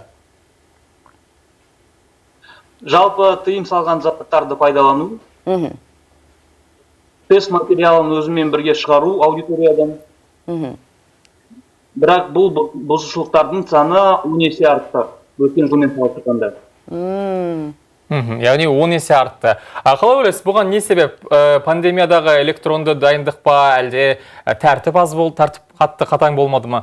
Жалпы тыйым салған заттарды пайдалану, тест материалын өзімен бірге шығару аудиториядан. Бірақ бұл бұзушылықтардың саны он есе артты, өткен жылмен салыстырғанда. Яғни он есе артты. Қалай ойлайсыз, бұған не себеп? Пандемиядағы электронды дайындық па, әлде тәртіп аз болды, тәртіп қатты қатаң болмады ма?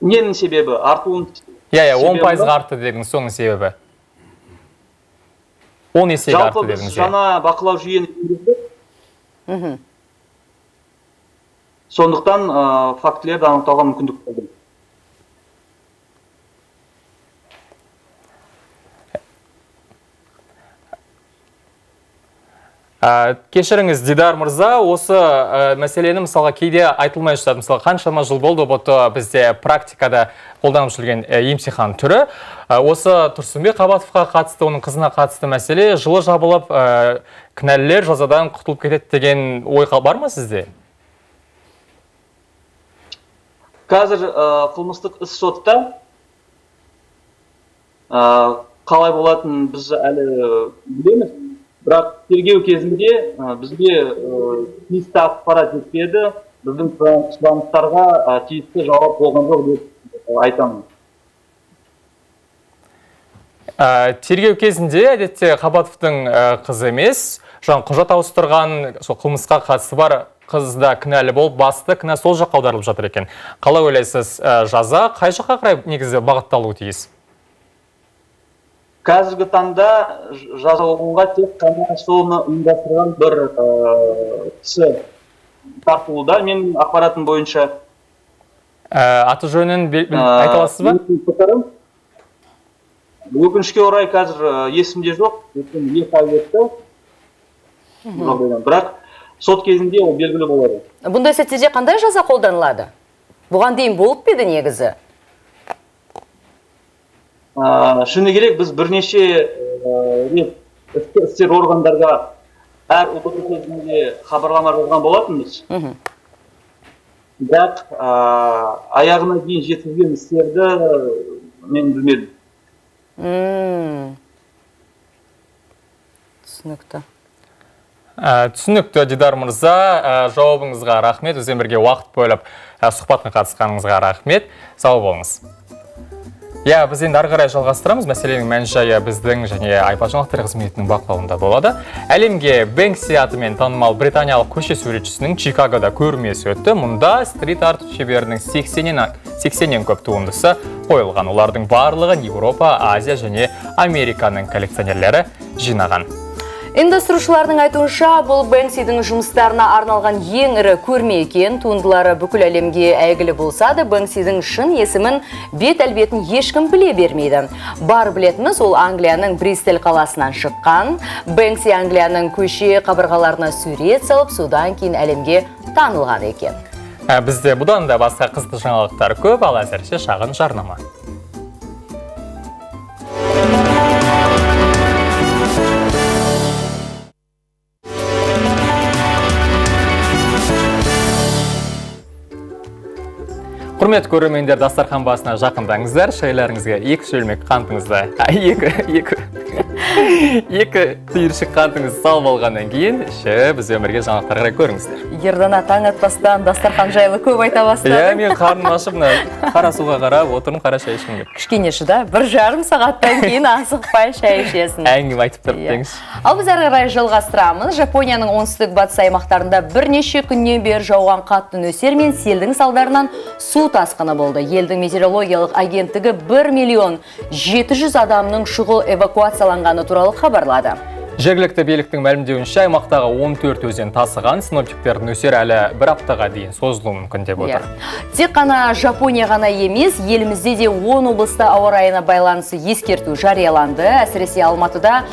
Ненің себебі? Артуын себебі? Иә, он пайызға артты дегіңіз, соның себебі. он есеге артты дегіңіз. Жалпы біз жаңа бақылау жүйені енгіздік. Сондықтан фактілерді анықтауға мүмкіндік болды. Кешіріңіз, Дидар мырза, осы мәселені мысалға кейде айтылмай жатады. Мысалға қаншама жыл болды, бұты бізде практикада қолданып жүрген емтихан түрі. Осы Тұрсынбек Қабатовқа қатысты, оның қызына қатысты мәселе жылы жабылып, кінәлілер жазадан құтылып кетеді деген ой бар ма сізде? Қазір қылмыстық іс сотта қалай болатын біз әлі білеміз. Бірақ тергеу кезінде бізге тиісті ақпарат жетпеді, біздің сұраныстарға тиісті жауап болған жоқ деп айтамын. Тергеу кезінде әдетте Қабатовтың қызы емес, жаңа құжат ауыстырған, сол қылмысқа қатысы бар қызда кінәлі болып, басты кінә сол жаққа аударылып жатыр екен. Қалай ойлайсыз, жаза қай жаққа қарай негізі бағытталуы тиіс? Қазіргі таңда жазалығынға тек қана соны ұйымдастырған бір кісі тартылуда, мен ақпаратым бойынша. Аты жөнін айта аласыз ба? Өкінішке орай қазір есімде жоқ, бірақ сот кезінде ол белгілі болады. Бұндай сәттерде қандай жаза қолданылады? Бұған дейін болып пе еді негізі? Шыны керек, біз бірнеше істер органдарға әр ұбыты кезінде хабарлама жазған болатынбыз. Бірақ аяғына дейін жетілген істерді мен білмедім. Түсінікті. Түсінікті, Дидар мырза, жауабыңызға рахмет, өзен бірге уақыт бөліп сұхбатқа қатысқаныңызға рахмет. Сау болыңыз. Я, біз енді ары қарай жалғастырамыз. Мәселенің мән-жайы біздің және айпа жаңалықтар қызметінің бақылауында болады. Әлемге Banksy атымен танымал британиялық көше суретшісінің Чикагода көрмесі өтті. Мұнда стрит-арт шеберінің сексеннен көп туындысы қойылған. Олардың барлығын Еуропа, Азия және Американың коллекционерлері жинаған. Индуструшылардың айтуынша, бұл Бэнксидің жұмыстарына арналған ең ірі көрме екен. Туындылары бүкіл әлемге әйгілі болса да, Бэнксидің шын есімін бет әлбетін ешкім біле бермейді. Бар білетіміз, ол Англияның Бристель қаласынан шыққан. Бэнкси Англияның көше қабырғаларына сурет салып, содан кейін әлемге танылған екен. Бізде бұдан да басқа қызықты жаңалықтар көп, ал әзірше шағын жарнама. Құрмет көрімендер, дастарқан басына жақындаңыздар, шайларыңызға екі шөлмек қантыңызды, екі түйіршік қантыңызды сал болғаннан кейін, ше, біз өмірге жаңалықтарға көріңіздер. Ердана таң атпастан дастарқан жайлы көп айта бастадың. Е, мен қарным ашып, қара суға қарап, отырым қара шай ішім кеп. Кішкенеші да, бір жарым сағаттан кейін асықпай шай ішесін. Әңгім айтып тұрып деңіз. Ал біз әрі қарай жалғастырамыз. Жапонияның оңтүстік батыс аймақтарында бірнеше күннен бері жауған қатты нөсер мен селдің салдарынан су тасқыны болды. Елдің метеорологиялық агенттігі бір миллион жеті жүз адамның шұғыл эвакуацияланғаны туралы хабарлады. Жергілікті биліктің мәлімдеуінше, аймақтағы он төрт өзен тасыған, синоптиктердің нөсер әлі бір аптаға дейін созылуы мүмкін деп отыр. Тек қана Жапония ғана емес, елімізде де он облыста ауа райына байланысты ескерту жарияланды. Әсіресе Алматыда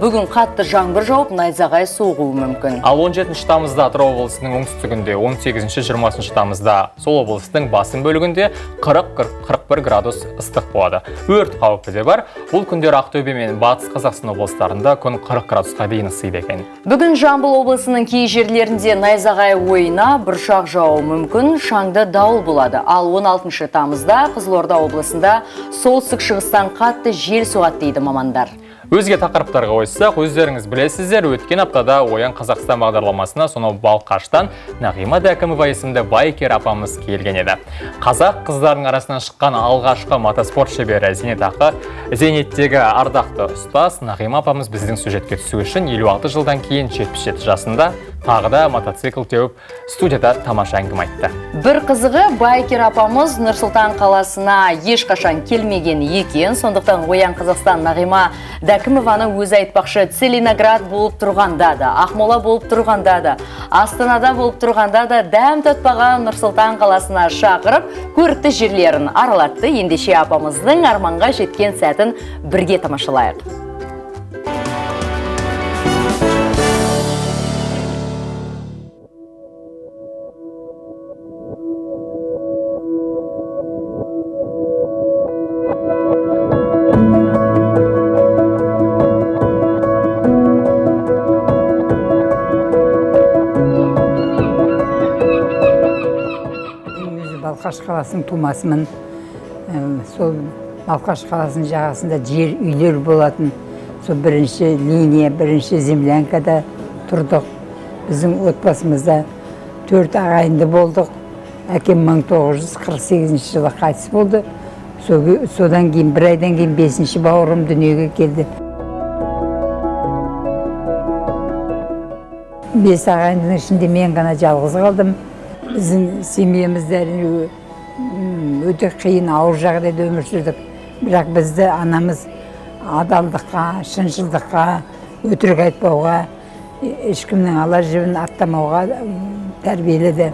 бүгін қатты жаңбыр жауып, найзағай соғуы мүмкін. Ал он жетінші тамызда Атырау облысының оңтүстігінде, он сегізінші жиырмасыншы тамызда сол облыстың басым бөлігінде қырық қырық бір градус ыстық болады. Өрт қаупі де бар. Бұл күндер Ақтөбе мен Батыс Қазақстан облыстарында күн қырық градусқа дейін ысиды екен. Бүгін Жамбыл облысының кей жерлерінде найзағай ойына бұршақ жауы мүмкін, шаңды дауыл болады. Ал он алтыншы тамызда Қызылорда облысында солтүстік шығыстан қатты жел соғады дейді мамандар. Өзге тақырыптарға ойсақ, өздеріңіз білесіздер, өткен аптада Оян Қазақстан бағдарламасына сонау Балқаштан Нағима Дәкімова есімді байкер апамыз келген еді. Қазақ қыздардың арасынан шыққан алғашқы мотоспорт шебері зейнеттегі ардақты ұстаз Нағима апамыз біздің сюжетке түсу үшін елу алты жылдан кейін жетпіс жеті жасында тағы да мотоцикл теуіп студияда тамаша әңгім айтты. Бір қызығы, байкер апамыз Нұрсултан қаласына ешқашан келмеген екен, сондықтан Оян Қазақстан Нағима Дәкімованы өзі айтпақшы целиноград болып тұрғанда да, Ақмола болып тұрғанда да, Астанада болып тұрғанда да дәм татпаған Нұрсултан қаласына шақырып, көрікті жерлерін аралатты. Ендеше апамыздың арманға жеткен сәтін бірге тамашалайық. Малкаш қаласының тумасымын. Сол Малкаш қаласының жағасында жер үйлер болатын. Сол бірінші линия, бірінші землянкада тұрдық. Біздің отбасымызда төрт ағайынды болдық. Әкем мың тоғыз жүз қырық сегізінші жылы қайтыс болды. Содан кейін бір айдан кейін бесінші бауырым дүниеге келді. Бес ағайындың ішінде мен ғана жалғыз қалдым. Біздің семьеміздерін өте қиын ауыр жағдайда өмір сүрдік. Бірақ бізді анамыз адалдыққа, шыншылдыққа, өтірік айтпауға, ешкімнің ала жібін аттамауға тәрбиеледі.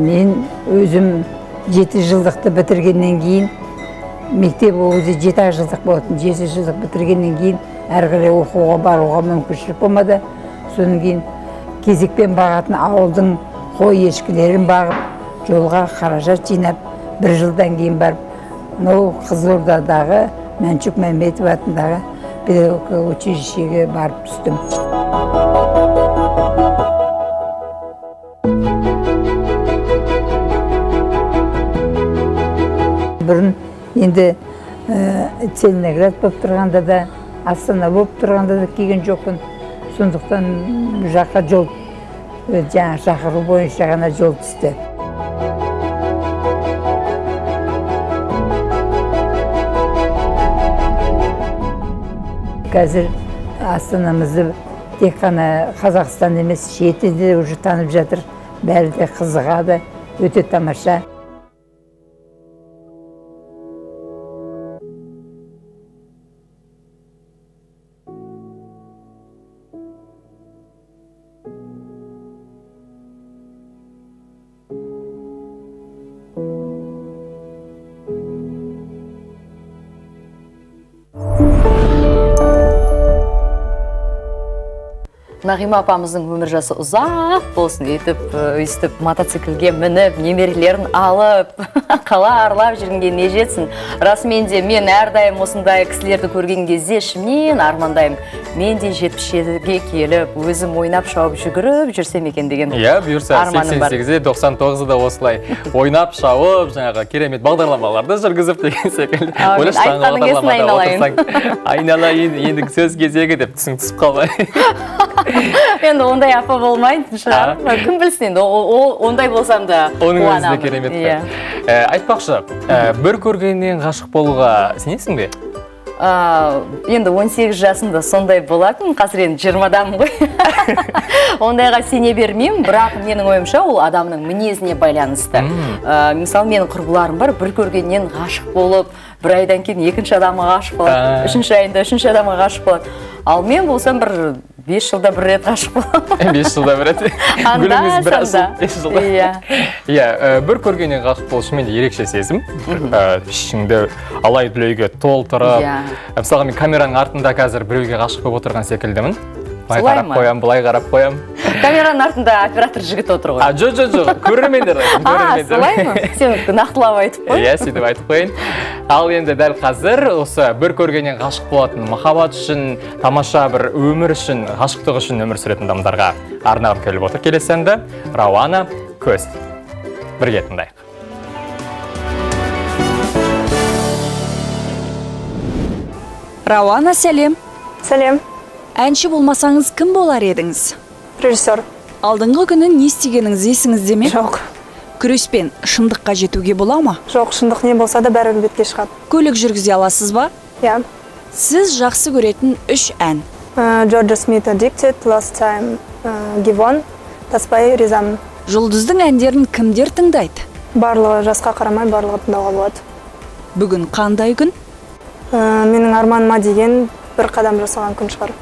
Мен өзім жеті жылдықты бітіргеннен кейін, мектеп өзі жеті жылдық болатын, жеті жылдық бітіргеннен кейін, әргілі оқуға баруға мүмкіншілік болмады. Соның кейін кезекпен бағатын ауылдың қой ешкілерін бағып, жолға қаражат жинап, бір жылдан кейін барып, Ноу Қызылордадағы Мәншүк Мәметов атындағы педагогика училищеге барып түстім. Бұрын енді целиноград болып тұрғанда да, Астана болып тұрғанда да киген жоқпын. Сондықтан жаққа жол, жаңа шақыру бойынша ғана жол түсті. Қазір Астанамызды тек қана Қазақстан емес, шетелде уже танып жатыр. Бәрі де қызығады, өте тамаша. Нағима апамыздың өмір жасы ұзақ болсын етіп, өйстіп, мотоциклге мініп, немерелерін алып, қала аралап жүргенге не жетсін. Расымен де мен әрдайым осындай кісілерді көрген кезде шымнен армандаймын. Мен де жетпіс жетіге келіп, өзім ойнап шауып жүгіріп жүрсем екен деген арманым бар. сексен сегізде, тоқсан тоғызда да осылай ойнап шауып, жаңағы керемет бағдарламаларды жүргізіп деген секілді. Айналайын, енді сөз кезегі деп түсің түсіп қалай. Енді ондай апа болмайды шығар. Кім білсін енді, ондай болсам да оның өзіне керемет. Айтпақшы, бір көргеннен ғашық болуға сенесің бе? Енді он сегіз жасымда сондай болатын, қазір енді жиырмадамын ғой. Ондайға сене бермеймін, бірақ менің ойымша ол адамның мінезіне байланысты. Мысалы, менің құрбыларым бар, бір көргеннен ғашық болып, бір айдан кейін екінші адамға ғашық болады, үшінші айында үшінші адамға ғашық болады. Ал мен болсам бір бес жылда бір рет ғашық боламын. Бес жылда бір рет. Гүліңіз бір асыл, бес жылда. Иә, бір көргеннен ғашық болшы мен ерекше сезім. Ішіңді алай дүлейге толтырып. Мысалға мен камераның артында қазір біреуге ғашық болып отырған секілдімін. Былай қарап қоям, былай қарап қоям. Камераның артында оператор жігіт отыр ғой. Жоқ, жоқ, жоқ, көрермендер. А, солай ма? Сен нақтылап айтып қой. Иә, сөйтіп айтып қойын. Ал енді дәл қазір осы бір көргеннен ғашық болатын, махаббат үшін, тамаша бір өмір үшін, ғашықтық үшін өмір сүретін адамдарға арнағып келіп отыр келесі әнді Рауана Көз. Бірге тыңдайық. Рауана, сәлем. Сәлем. Әнші болмасаңыз кім болар едіңіз? Режиссер. Алдыңғы күнін не істегеніңіз есіңізде ме? Жоқ. Күреспен шындыққа жетуге бола ма? Жоқ, шындық не болса да бәрі бетке шығады. Көлік жүргізе аласыз ба? Иә. Сіз жақсы көретін үш ән. Джорджа Смит Addicted, Last Time, Give On, Таспай Ризамын. Жұлдыздың әндерін кімдер тыңдайды? Барлығы, жасқа қарамай барлығы тыңдауға болады. Бүгін қандай күн? Менің арманыма деген бір қадам жасаған күн шығар.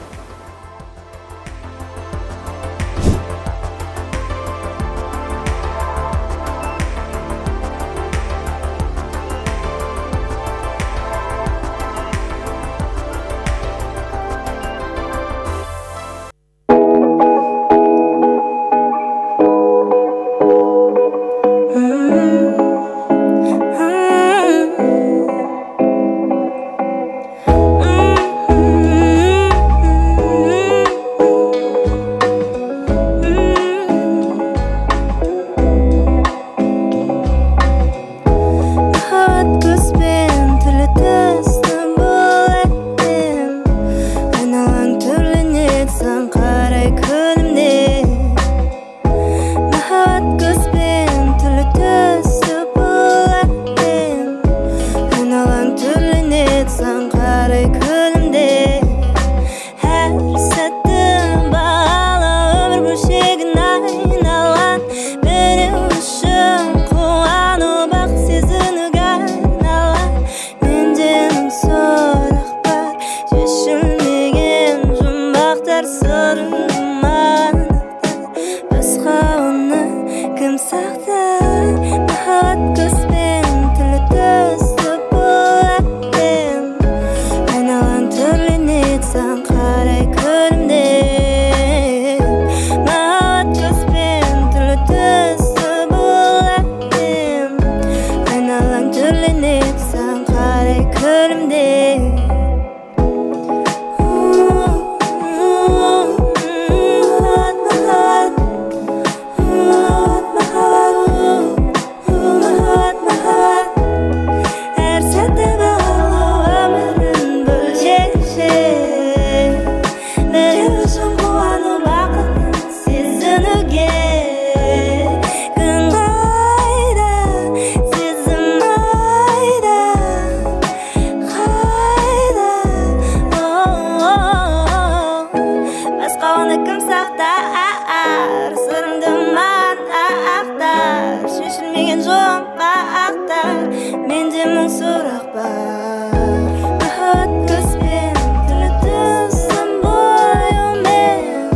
менде мың сұрақ бар, махат көзбен түрлі түссін бояумен,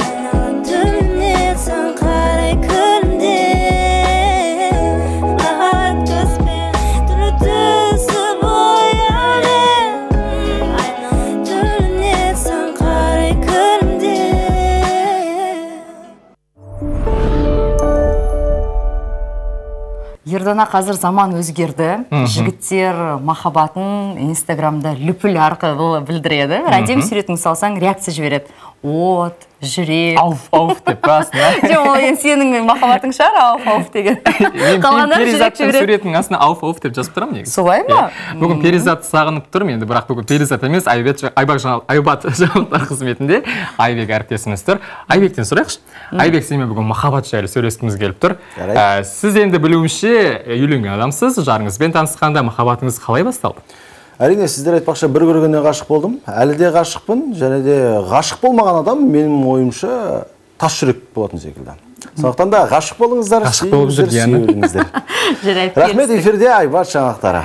айналам түбіне сан қарай күлімде, махат көзбен түрлі түсі бояумен, айналам түбіне сан қарай күлімде. Ердана, қазір заман өзгерді, жігіттер махаббатын инстаграмда лүпіл арқылы білдіреді. Әдемі суретін салсаң, реакция жібереді. От, жүрек. Ауф, ауф деп басын. Ол сенің махаббатың шығар, ауф, ауф деген. Қалғандар жүрек жібереді. Суреттің астына ауф, ауф деп жазып тұрам, негіз. Солай ма? Бүгін перизат сағынып тұрм енді, бірақ бүгін перизат емес, Айбат жаңалықтар қызметінде Айбек әріптесіміз тұр. Айбектен сұрайықшы. Айбек, сенімен бүгін махаббат жайлы сөйлескіміз келіп тұр. Сіз енді білуімше үйленген адамсыз, жарыңызбен танысқанда махаббатыңыз қалай басталды? Әрине, сіздер айтпақша, бір-біріне ғашық болдым. Әлі де ғашықпын, және де ғашық болмаған адам менің ойымша тас жүрек болатын секілді. Сондықтан да ғашық болыңыздар, сүйіңіздер, сүйіңіздер. Рахмет, эфирде Айбат жаңалықтары.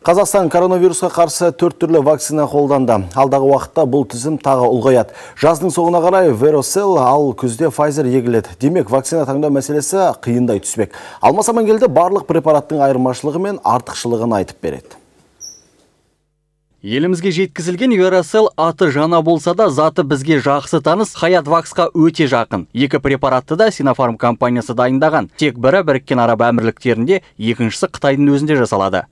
Қазақстан коронавирусқа қарсы төрт түрлі вакцина қолданды. Алдағы уақытта бұл тізім тағы ұлғаяды. Жаздың соңына қарай Verocell, ал күзде Pfizer егіледі. Демек, вакцина таңдау мәселесі қиындай түспек. Алмасаман келді барлық препараттың айырмашылығы мен артықшылығын айтып береді. Елімізге жеткізілген Verocell аты жаңа болса да, заты бізге жақсы таныс, Хаят-Ваксқа өте жақын. Екі препаратты да Синофарм компаниясы дайындаған. Тек бірі біріккен араб әмірліктерінде, екіншісі Қытайдың өзінде жасалады.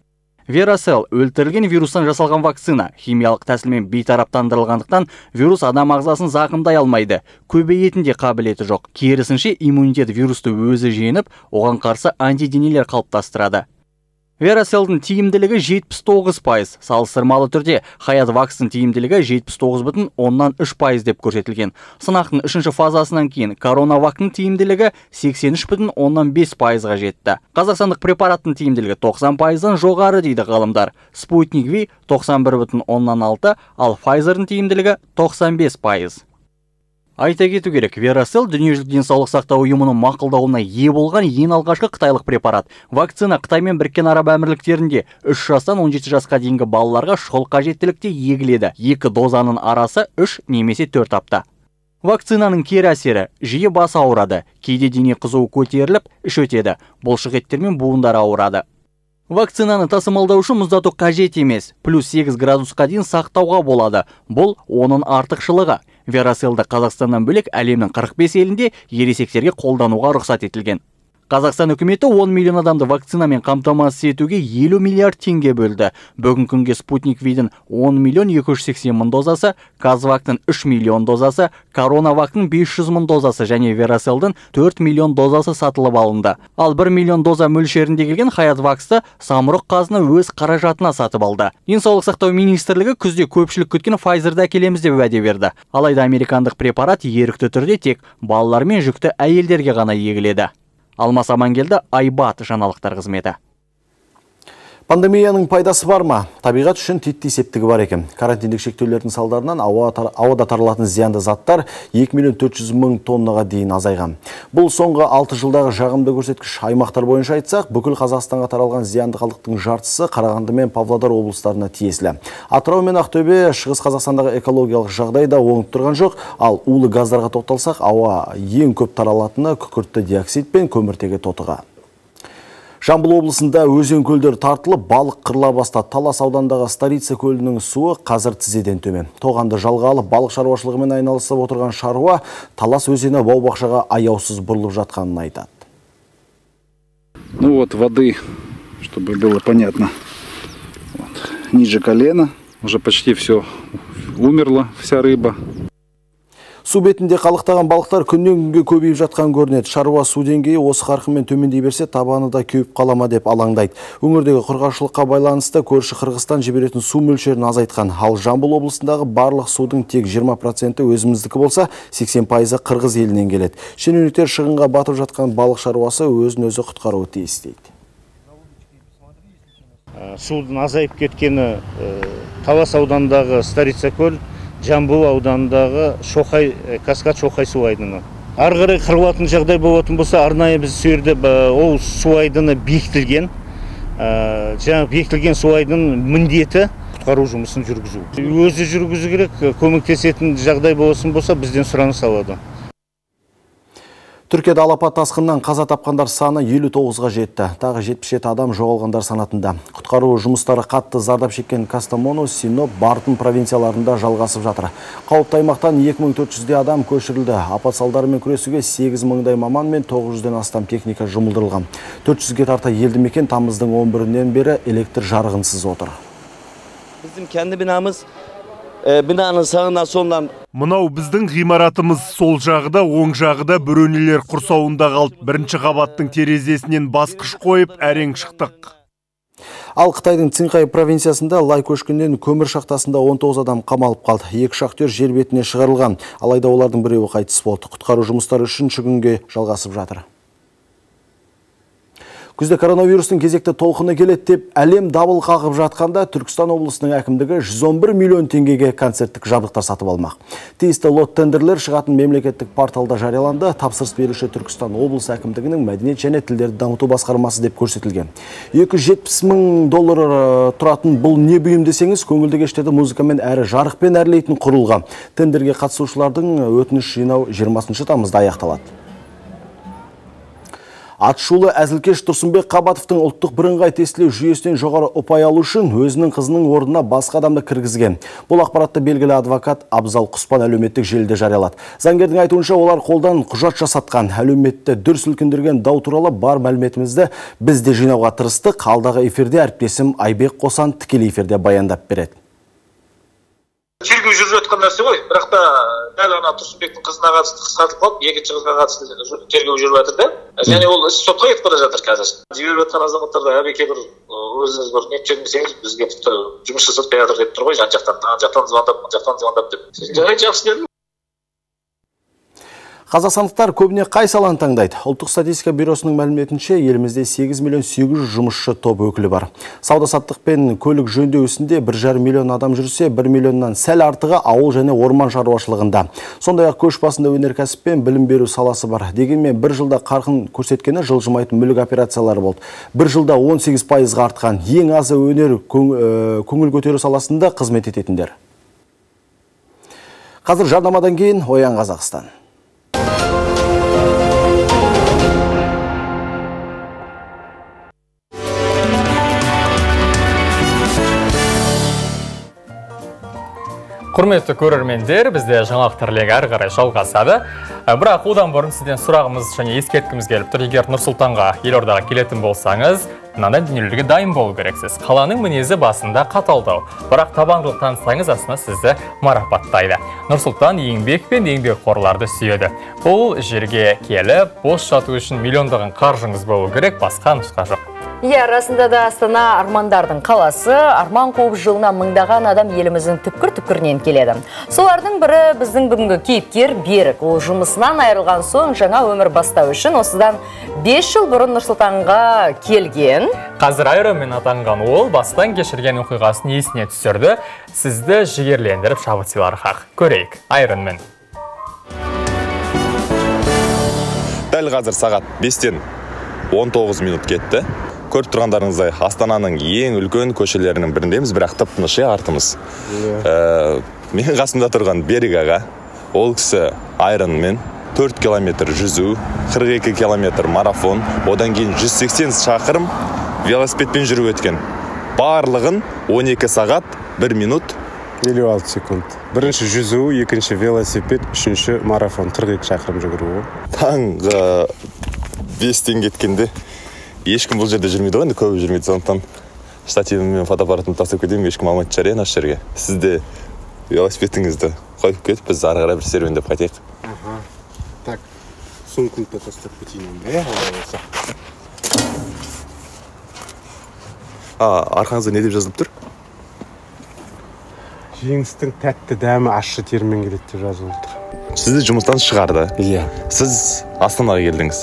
Verocell өлтірілген вирустан жасалған вакцина. Химиялық тәсілмен бейтараптандырылғандықтан вирус адам ағзасын зақымдай алмайды. Көбейетінде қабілеті жоқ. Керісінше иммунитет вирусты өзі жеңіп, оған қарсы антиденелер қалыптастырады. Verocell-дың тиімділігі жетпіс тоғыз пайыз. Салыстырмалы түрде Хаят Вакстың тиімділігі жетпіс тоғыз бүтін оннан үш пайыз деп көрсетілген. Сынақтың үшінші фазасынан кейін коронавактың тиімділігі сексен үш бүтін оннан бес пайызға жетті. Қазақстандық препараттың тиімділігі тоқсан пайыздан жоғары дейді ғалымдар. Спутник V тоқсан бір бүтін оннан алты, ал Pfizer-дың тиімділігі тоқсан бес пайыз. Айта кету керек, Verocell дүниежүзілік денсаулық сақтау ұйымының мақұлдауына ие болған ең алғашқы қытайлық препарат. Вакцина Қытаймен біріккен араб әмірліктерінде үш жастан он жеті жасқа дейінгі балаларға шұғыл қажеттілікте егіледі. Екі дозаның арасы үш немесе төрт апта. Вакцинаның кері әсері жиі бас ауырады, кейде дене қызуы көтеріліп, іш өтеді, бұлшық еттер мен буындар ауырады. Вакцинаны тасымалдаушы мұздату қажет емес, плюс сегіз градусқа дейін сақтауға болады. Бұл оның артықшылығы. Verocell'ді Қазақстаннан бөлек әлемнің қырық бес елінде ересектерге қолдануға рұқсат етілген. Қазақстан үкіметі он миллион адамды вакцинамен қамтамасыз етуге елу миллиард теңге бөлді. Бүгін күнге Спутник Видің он миллион екі жүз сексен мың дозасы, Қазвактың үш миллион дозасы, Коронавактың бес жүз мың дозасы және Verocell-дың төрт миллион дозасы сатылып алынды. Ал бір миллион доза мөлшерінде келген Хаят Ваксты самұрық қазына өз қаражатына сатып алды. Денсаулық сақтау министрлігі күзде көпшілік күткен Pfizer-ді әкелеміз деп уәде берді. Алайда американдық препарат ерікті түрде тек балалар мен жүкті әйелдерге ғана егіледі. Алмас Амангелді, Айбат жаңалықтар қызметі. Пандемияның пайдасы бар ма? Табиғат үшін титтей септігі бар екен. Карантиндік шектеулердің салдарынан ауада таралатын зиянды заттар екі миллион төрт жүз мың тоннаға дейін азайған. Бұл соңғы алты жылдағы жағымды көрсеткіш. Аймақтар бойынша айтсақ, бүкіл Қазақстанға таралған зиянды қалдықтың жартысы Қарағанды мен Павлодар облыстарына тиесілі. Атырау мен Ақтөбе, Шығыс Қазақстандағы экологиялық жағдай да оңып тұрған жоқ, ал улы газдарға тоқталсақ, ауа ең көп таралатыны күкіртті диоксид пен көміртегі тотығы. Жамбыл облысында өзен көлдер тартылып, балық қырыла бастады. Талас аудандағы Старица көлінің суы қазір тізеден төмен. Тоғанды жалға алып, балық шаруашылығымен айналысып отырған шаруа Талас өзені бау-бақшаға аяусыз бұрылып жатқанын айтады. Ну вот воды, чтобы было понятно, вот, ниже колена, уже почти все умерло, вся рыба. Су бетінде қалықтаған балықтар күннен күнге көбейіп жатқан көрінеді. Шаруа су деңгейі осы қарқынмен төмендей берсе, табаны да кеуіп қалама деп алаңдайды. Өңірдегі құрғақшылыққа байланысты көрші Қырғызстан жіберетін су мөлшерін азайтқан. Ал Жамбыл облысындағы барлық судың тек жиырма проценті өзіміздікі болса, сексен пайызы Қырғыз елінен келеді. Шенеуніктер шығынға батып жатқан балық шаруасы өзін өзі құтқаруы тиіс дейді. судың азайып кеткені Талас ауданындағы Старица көл, Жамбыл ауданындағы Шоқай, Каскад Шоқай су айдыны. Ары қарай қырылатын жағдай болатын болса, арнайы біз сүйерде ол су айдыны бекітілген. Жаңағы бекітілген су айдынының міндеті құтқару жұмысын жүргізу. Өзі жүргізу керек, көмектесетін жағдай болсын болса, бізден сұраныс алады. Түркияда алапат тасқыннан қаза тапқандар саны елу тоғызға жетті. Тағы жетпіс жеті адам жоғалғандар санатында. Құтқару жұмыстары қатты зардап шеккен Кастамону, Синоп, Бартын провинцияларында жалғасып жатыр. Қауіпті аймақтан екі мың төрт жүздей адам көшірілді. Апат салдарымен күресуге сегіз мыңдай маман мен тоғыз жүзден астам техника жұмылдырылған. төрт жүзге тарта елді мекен тамыздың он бірінен бері электр жарығынсыз отыр. Біздің кенді бинамыз бинаның сағына соңынан. Мынау біздің ғимаратымыз, сол жағыда, оң жағыда бөренелер құрсауында қалып, бірінші қабаттың терезесінен басқыш қойып, әрең шықтық. Ал Қытайдың Цинхай провинциясында лай көшкіннен көмір шахтасында он тоғыз адам қамалып қалды. Екі шахтер жер бетіне шығарылған, алайда олардың біреуі қайтыс болды. Құтқару жұмыстары үшінші күнге жалғасып жатыр. Күзде коронавирустың кезекті толқыны келеді деп әлем дабыл қағып жатқанда Түркістан облысының әкімдігі жүз он бір миллион теңгеге концерттік жабдықтар сатып алмақ. Тиісті лот-тендерлер шығатын мемлекеттік порталда жарияланды. Тапсырыс беруші Түркістан облысы әкімдігінің мәдениет және тілдерді дамыту басқармасы деп көрсетілген. екі жүз жетпіс мың доллар тұратын бұл не бұйым десеңіз, көңілді кештерді музыкамен әрі жарықпен әрлейтін құрылғы. Тендерге қатысушылардың өтініш жинау жиырмасыншы тамызда аяқталады. Атышулы әзілкеш Тұрсынбек Қабатовтың ұлттық бірыңғай тестілеу жүйесінен жоғары ұпай алу үшін өзінің қызының орнына басқа адамды кіргізген. Бұл ақпаратты белгілі адвокат Абзал Куспан әлеуметтік желіде жариялады. Заңгердің айтуынша олар қолдан құжат жасатқан, әлеуметті дүр сілкіндірген дау туралы бар мәліметімізді біз де жинауға тырыстық. Алдағы эфирде әріптесім Айбек Қосан тікелей эфирде баяндап береді. Тергеу жүріп жатқан нәрсе ғой, бірақ та дәл ана Тұрсынбектің қызына қатысты сатып алып, екінші қызға қатысты тергеу жүріп жатыр да. Және ол іс сотқа кетіп бара жатыр қазір. Жіберіп жатқан азаматтарды әбеке бір өзіңіз бір не көрмесеңіз, бізге тіпті жұмыс жасатпай жатыр деп тұр ғой, жан жақтан, ана жақтан звондап, мына жақтан звондап деп. Жарайды, жақсы дедім. Қазақстандықтар көбіне қай саланы таңдайды? Ұлттық статистика бюросының мәліметінше, елімізде сегіз миллион сегіз жүз мың жұмысшы топ өкілі бар. Сауда-саттық пен көлік жөндеу ісінде бір жарым миллион адам жүрсе, бір миллионнан сәл артығы ауыл және орман шаруашылығында. Сондай-ақ көш басында өнеркәсіп пен білім беру саласы бар. Дегенмен бір жылда қарқын көрсеткені жылжымайтын мүлік операциялары болды. Бір жылда он сегіз пайызға артқан. Ең азы өнер көңіл көтеру саласында қызмет ететіндер. Қазір жарнамадан кейін Оян Қазақстан. Құрметті көрермендер, бізде жаңалықтар легі әрі қарай жалғасады. Бірақ одан бұрын сізден сұрағымыз және ескерткіміз келіп тұр. Егер Нұрсултанға елордаға келетін болсаңыз, мынандай дүниелерге дайын болу керексіз. Қаланың мінезі басында қаталдау, бірақ табандылық танытсаңыз астына сізді марапаттайды. Нұрсултан еңбек пен еңбекқорларды сүйеді. Бұл жерге келіп, бос жату үшін миллиондаған қаржыңыз болу керек, басқа нұсқа жоқ. Иә, расында да Астана армандардың қаласы, арман қуып жылына мыңдаған адам еліміздің түпкір-түпкірінен келеді. Солардың бірі біздің бүгінгі кейіпкер Берік. Ол жұмысынан айырылған соң жаңа өмір бастау үшін осыдан бес жыл бұрын Нұрсұлтанға келген. Қазір айырымен атанған ол бастан кешірген оқиғасын есіне түсірді. Сізді жігерлендіріп шабытсылар хақ. Көрейік, айырымен. Дәл қазір сағат бестен он тоғыз минут кетті. Көріп тұрғандарыңыздай, Астананың ең үлкен көшелерінің біріндеміз, бірақ тып-тыныш артымыз. Мен қасымда тұрған Берік аға, ол кісі айронмен төрт километр жүзу, қырық екі километр марафон, одан кейін жүз сексен шақырым велосипедпен жүріп өткен. Барлығын он екі сағат, бір минут, елу алты секунд. Бірінші жүзу, екінші велосипед, үшінші марафон, қырық екі шақырым жүгіру. Таңғы бестен кеткенде ешкім бұл жерде жүрмейді ғой, көбі жүрмейді, сондықтан штативіммен фотоаппаратымды тастап кетемін, ешкім алмайды шығар ен аш жерге. Сіз де велосипедіңізді қойып кетіп, біз ары қарай бір серуендеп қайтайық. Так, сумкамды тастап кетейін енді, ә? Арқаңызда не деп жазылып тұр? жеңістің тәтті дәмі ащы термен келеді деп жазылды. Сізді жұмыстан шығарды. Иә. Сіз Астанаға келдіңіз.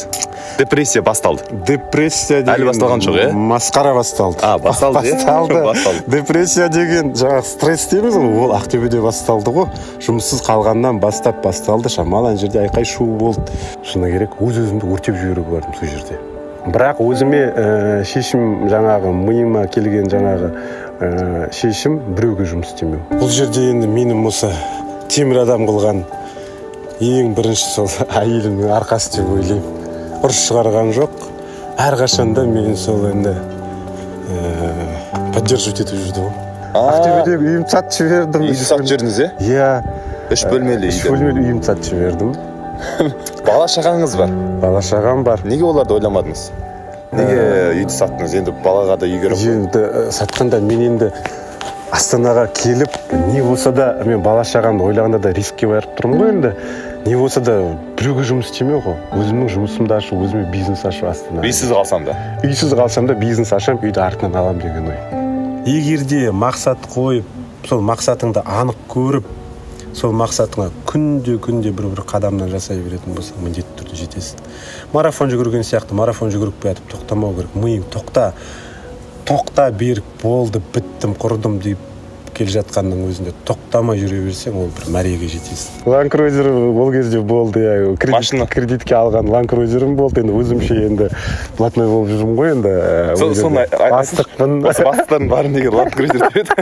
Депрессия басталды. Депрессия деген... Әлі басталған жоқ, е? Масқара басталды. А, басталды, е? Басталды. Депрессия деген жаңағы стресс дейміз, ол Ақтөбеде басталды ғой. Жұмыссыз қалғаннан бастап басталды. Шамалы ан жерде айқай шу болды. Шыны керек, өз-өзімді өртеп жіберіп бардым сол жерде. Бірақ өзіме шешім жаңағы, миыма келген жаңағы шешім біреуге жұмыс істемеу. Бұл жерде енді менің осы темір адам қылған ең бірінші сол әйелімнің арқасы деп ойлаймын. Ұрыс шығарған жоқ. Әрқашанда мен сол енді поддерживать етіп жүрдім. Ақтөбедегі үйім сатып жібердім. Үйді сатып жібердіңіз, е? Иә. Үш бөлмелі үйді. Үш бөлмелі үйім сатып жібердім. Бала шағаңыз бар? Бала шағам бар. Неге оларды ойламадыңыз? Неге үйді саттыңыз? Енді балаға да үйгеріп. Енді сатқанда мен енді Астанаға келіп, не болса да, мен бала шағанды ойлағанда да рискке барып тұрмын ғой енді. Не болса да біреуге жұмыс істемеу ғой. Өзімнің жұмысымды ашу, өзіме бизнес ашу Астанаға. Үйсіз қалсам да? Үйсіз қалсам да бизнес ашам, үйді артынан алам деген ой. Егерде мақсат қойып, сол мақсатыңды анық көріп, сол мақсатыңа күнде-күнде бір-бір қадамнан жасай беретін болсаң, міндетті түрде жетесің. Марафон жүгірген сияқты, марафон жүгіріп қоятып тоқтамау керек. Миың тоқта. Тоқта берік болды, біттім, құрдым деп кел жатқанның өзінде тоқтамай жүре берсең, ол бір мәреге жетесің. Ланкрузер ол кезде болды, кредитке алған ланкрузерім болды, енді өзімше енді платной болып жүрмін ғой енді. Бастықпын. Бастықтан барын деген ланкрузер деді.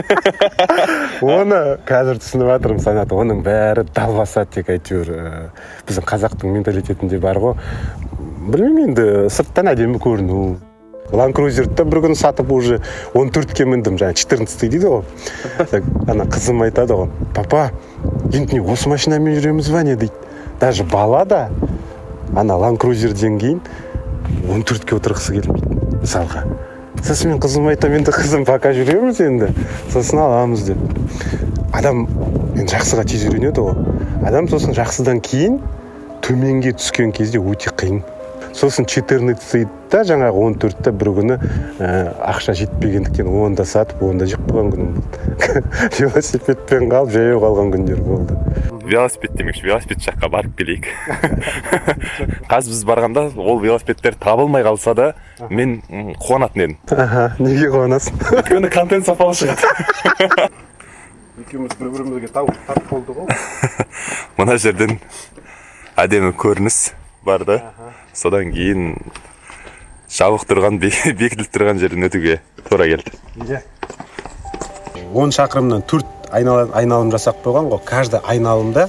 Оны қазір түсініп атырым санаты, оның бәрі далбасат тек әйтеуір. Біздің қазақтың менталитетінде бар ғой. Білмеймін енді сырттан әдемі көріну. Ланкрузерді бір күн сатып уже он төртке міндім, жаңа четырнадцатый дейді ғой. Ана қызым айтады ғой, папа, енді не осы машинамен жүреміз ба не дейді. Даже бала да, ана ланкрузерден кейін он төртке отырғысы келмейді мысалға. Сосын мен қызым айтам, енді қызым пока жүреміз енді, сосын аламыз деп. Адам жақсыға тез үйренеді ғой. Адам сосын жақсыдан кейін төменге түскен кезде өте қиын. Сосын четырнадцатыда жаңағы он төртті бір күні ақша жетпегендіктен онда сатып, онда жеп қойған күнім болды. Велосипедпен қалып, жаяу қалған күндер болды. Велосипед демекші, велосипед жаққа барып келейік. Қазір біз барғанда ол велосипедтер табылмай қалса да, мен қуанатын едім. Неге қуанасың? Өйткені контент сапалы шығады. Екеуміз бір-бірімізге тауып тап болды ғой. Мына жерден әдемі көрініс барды. Содан кейін жабық тұрған, бекітіліп тұрған жерден өтуге тура келді. он шақырымнан төрт айналым жасап қойған ғой. Каждый айналымда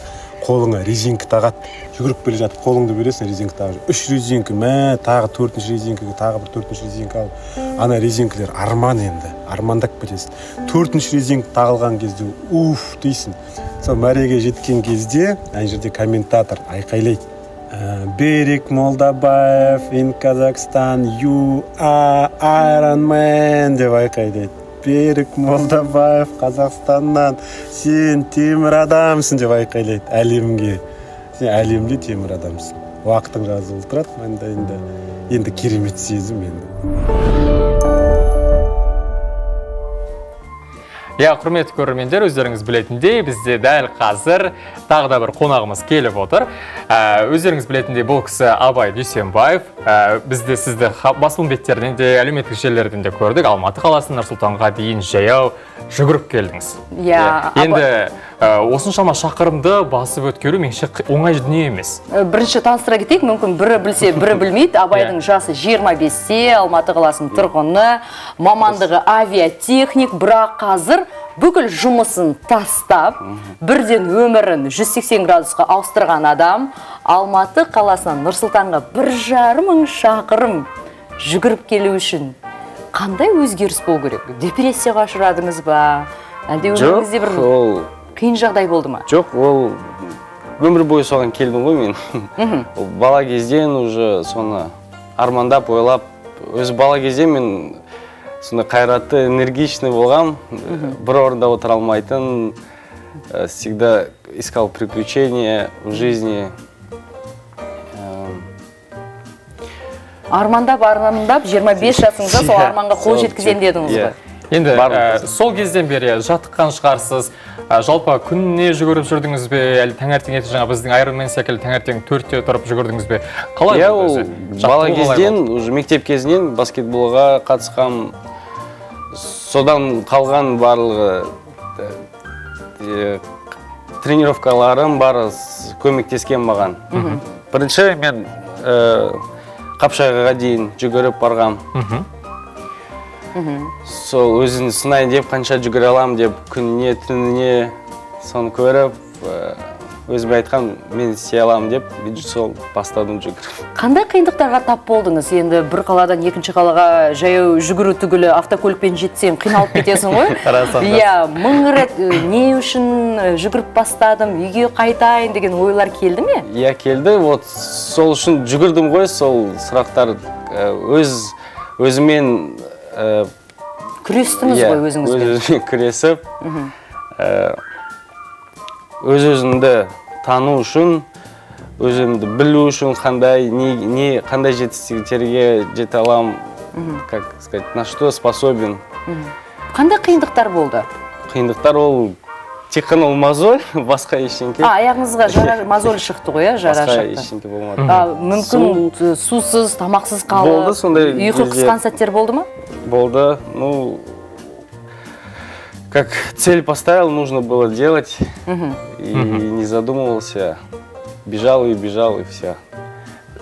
қолыңа резинка тағат. Жүгіріп келе жатып қолыңды бересің, резинка тағып. Үш резинка, мә, тағы төртінші резинка, тағы бір төртінші резинка алып. Ана резинкалер арман енді, армандап кетесің. Төртінші резинка тағылған кезде уф дейсің. Сол мәреге жеткен кезде ана жерде комментатор айқайлайды. Берік Молдабаев, in Kazakhstan, you are Iron Man, деп айқайды. Берік Молдабаев, Қазақстаннан, сен темір адамсың, деп айқайлайды әлемге. Сен әлемде темір адамсың. Уақытың жазылып тұрады, маңдайында. Енді керемет сезім енді. Я, құрметті көрермендер, өздеріңіз білетіндей, бізде дәл қазір тағы да бір қонағымыз келіп отыр. Өздеріңіз білетіндей, бұл кісі Абай Дүйсенбаев. Бізде сізді басылым беттерден де, әлеуметтік желілерден де көрдік. Алматы қаласының Нұрсултанға дейін жаяу жүгіріп келдіңіз. Енді осыншама шақырымды басып өткеру меніңше оңай дүние емес. Бірінші таныстыра кетейік, мүмкін бірі білсе, бірі білмейді. Абайдың жасы жиырма бесте, Алматы қаласының тұрғыны, мамандығы авиатехник, бірақ қазір бүкіл жұмысын тастап, бірден өмірін жүз сексен градусқа ауыстырған адам, Алматы қаласынан Нұрсултанға бір жарым мың шақырым жүгіріп келу үшін қандай өзгеріс болу керек? Депрессияға ұшырадыңыз ба? Әлде өміріңізде бір қиын жағдай болды ма? Жоқ, ол өмір бойы соған келдім ғой мен. Бала кезден уже соны армандап, ойлап, өзі бала кезден мен сонда қайратты, энергичный болғам, бір орында отыра алмайтын, всегда искал приключения в жизни. Армандап, армандап, жиырма бес жасыңызда сол арманға қол жеткізем дедіңіз бі? енді ә, сол кезден бері жаттыққан шығарсыз. Ә, жалпы күніне жүгіріп жүрдіңіз бе, әлі таңертең ертең жаңа біздің Айронмен секілді таңертең төртте тұрып жүгірдіңіз бе? Қалай yeah, болды? Бала кезден, уже мектеп кезінен баскетболға қатысқам. Содан қалған барлығы ә, тренировкаларым бар, көмектескен маған. Бірінші мен ә, Қапшағаға дейін жүгіріп барғам. Сол өзін сынайын деп, қанша жүгіре алам деп, күніне, түніне соны көріп, өзіме айтқан, мен сей алам деп, сол бастадым жүгіріп. Қандай қиындықтарға тап болдыңыз? Енді бір қаладан екінші қалаға жаяу жүгіру түгілі, автокөлікпен жетсем, қиналып кетесің ғой? Иә, мың рет не үшін жүгіріп бастадым, үйге қайтайын деген ойлар келді ме? Иә, келді. Вот сол үшін жүгірдім ғой, сол сұрақтар өз өзімен күрестіңіз ғой өзіңізбен? Өз-өзімен күресіп, өз-өзімді тану үшін, өзімді білу үшін, қандай жетістіктерге жете алам, как сказать, на что способен. Қандай қиындықтар болды? Қиындықтар ол тек қана ол мозоль, басқа ештеңке. А, аяғыңызға мозоль шықты ғой, жара шықты. Басқа ештеңке болмады. Мүмкін сусыз, тамақсыз қалып, ұйқы қысқан сәттер болды ма? Болды. Ну, как цель поставил, нужно было делать. И не задумывался. Бежал и бежал, и все.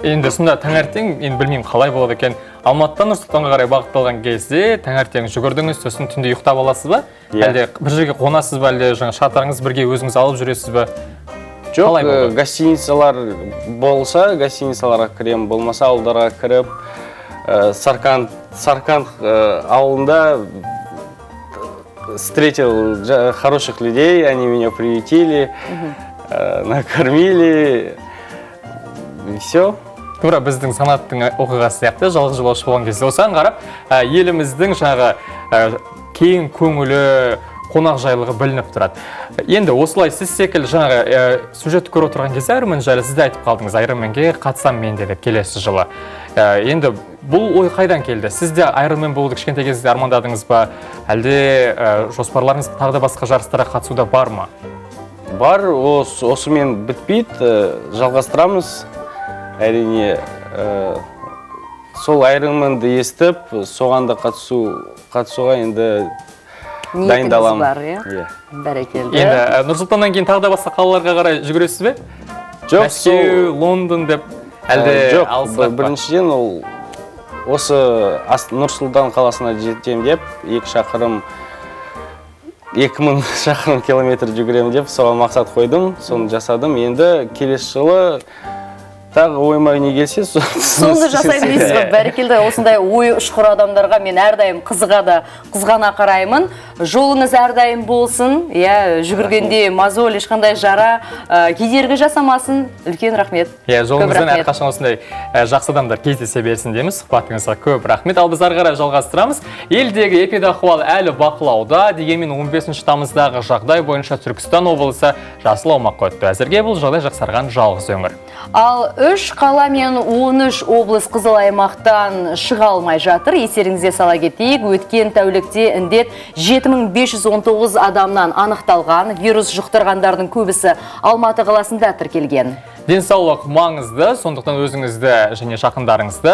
Енді сонда таңертең, енді білмеймін қалай болады екен. Алматыдан Нұрсултанға қарай бағытталған кезде таңертең жүгірдіңіз, сосын түнде ұйықтап аласыз ба? Әлде бір жерге қонасыз ба, әлде жаңа шатырыңыз бірге өзіңіз алып жүресіз ба? Жоқ, гостиницалар болса, гостиницаларға кірем, болмаса ауылдарға кіріп, Саркан ауылында встретил хороших людей, они меня приютили, накормили, и все. Тура біздің санаттың оқиғасы сияқты, жалғыз жолаушы болған кезде. Осыған қарап, еліміздің жаңағы кең көңілі, қонақжайлығы білініп тұрады. Енді осылай сіз секілді жаңағы сюжетті көріп отырған кезде Ironman жайлы сіз де айтып қалдыңыз, Ironman-ге қатысам мен деп келесі жылы. Енді бұл ой қайдан келді? Сіз де Ironman болуды кішкентай кезде армандадыңыз ба? Әлде жоспарларыңыз тағы да басқа жарыстарға қатысуда бар ма? Бар, осымен бітпейді, жалғастырамыз. Әрине, сол Ironman-ді естіп, соған да қатысуға енді дайындалам. Бәрекелді. Енді Нұрсултаннан кейін тағы да басқа қалаларға қарай жүгіресіз бе? Жоқ, Мәскеу, Лондон деп әлде алысырақ па? Жоқ, біріншіден ол осы Нұрсултан қаласына жетем деп, екі шақырым, екі мың шақырым километр жүгірем деп, соған мақсат қойдым, соны жасадым. Енді келесі жылы тағы ойыма не келсе, соны жасаймын дейсіз бе? Бәрекелді, осындай ой ұшқыр адамдарға мен әрдайым қызыға да қызғана қараймын. Жолыңыз әрдайым болсын, жүгіргенде мозоль, ешқандай жара, кедергі жасамасын. Үлкен рахмет. Жолыңыздың әрқашан осындай жақсы адамдар кездесе берсін дейміз. Сұхбатыңызға көп рахмет. Ал біз ары қарай жалғастырамыз. Елдегі эпидахуал әлі бақылауда, дегенмен он бесінші тамыздағы жағдай бойынша Түркістан облысы жасыл аумаққа өтті. Әзірге бұл жағдай жақсарған жалғыз өңір. Ал үш қала мен он үш облыс қызыл аймақтан шыға алмай жатыр. Естеріңізге сала кетейік, өткен тәулікте індет жеті мың бес жүз он тоғыз адамнан анықталған. Вирус жұқтырғандардың көбісі Алматы қаласында тіркелген. Денсаулық маңызды, сондықтан өзіңізді және жақындарыңызды,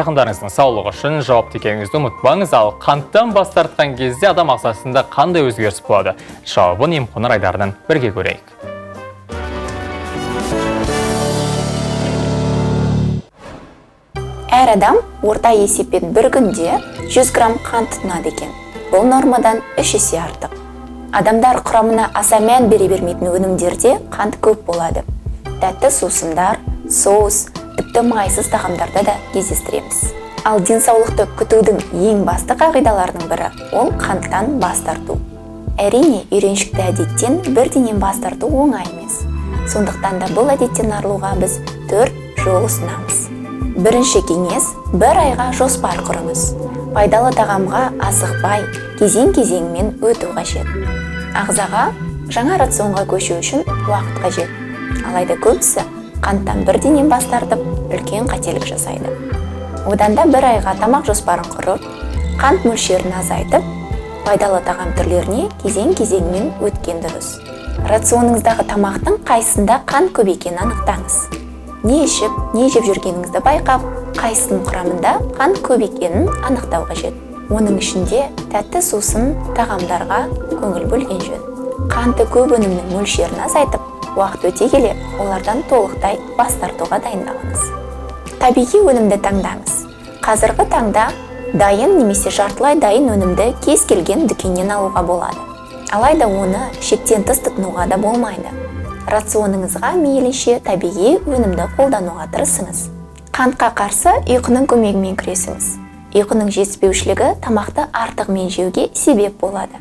жақындарыңыздың саулығы үшін жауапты екеніңізді ұмытпаңыз. Ал қанттан бас тартқан кезде адам ағзасында қандай өзгеріс болады? Жауабын емхана райдарынан бірге көрейік. Әр адам орта есеппен бір күнде жүз грамм қант тұтынады екен. Бұл нормадан үш есе артық. Адамдар құрамына аса мән бере бермейтін өнімдерде қант көп болады. Тәтті сусындар, соус, тіпті майсыз тағамдарда да кездестіреміз. Ал денсаулықты күтудің ең басты қағидаларының бірі ол қанттан бас тарту. Әрине, үйреншікті әдеттен бірденен бас тарту оңай емес. Сондықтан да бұл әдеттен арылуға біз төрт жол ұсынамыз. Бірінші кеңес – бір айға жоспар құрыңыз. Пайдалы тағамға асықпай, кезең-кезеңмен өту қажет. Ағзаға жаңа рационға көшу үшін уақыт қажет. Алайда көбісі қанттан бірденен бас тартып, үлкен қателік жасайды. Одан да бір айға тамақ жоспарын құрып, қант мөлшерін азайтып, пайдалы тағам түрлеріне кезең-кезеңмен өткен дұрыс. Рационыңыздағы тамақтың қайсында қан көп екенін анықтаңыз. Не ішіп, не жеп жүргеніңізді байқап, қайсының құрамында қан көп екенін анықтау қажет. Оның ішінде тәтті сусын тағамдарға көңіл бөлген жөн. Қанты көп өнімнің мөлшерін азайтып, уақыт өте келе олардан толықтай бас тартуға дайындалыңыз. Табиғи өнімді таңдаңыз. Қазіргі таңда дайын немесе жартылай дайын өнімді кез келген дүкеннен алуға болады. Алайда оны шектен тыс тұтынуға да болмайды. Рационыңызға мейлінше табиғи өнімді қолдануға тырысыңыз. Қантқа қарсы ұйқының көмегімен күресіңіз. Ұйқының жетіспеушілігі тамақты артығымен жеуге себеп болады.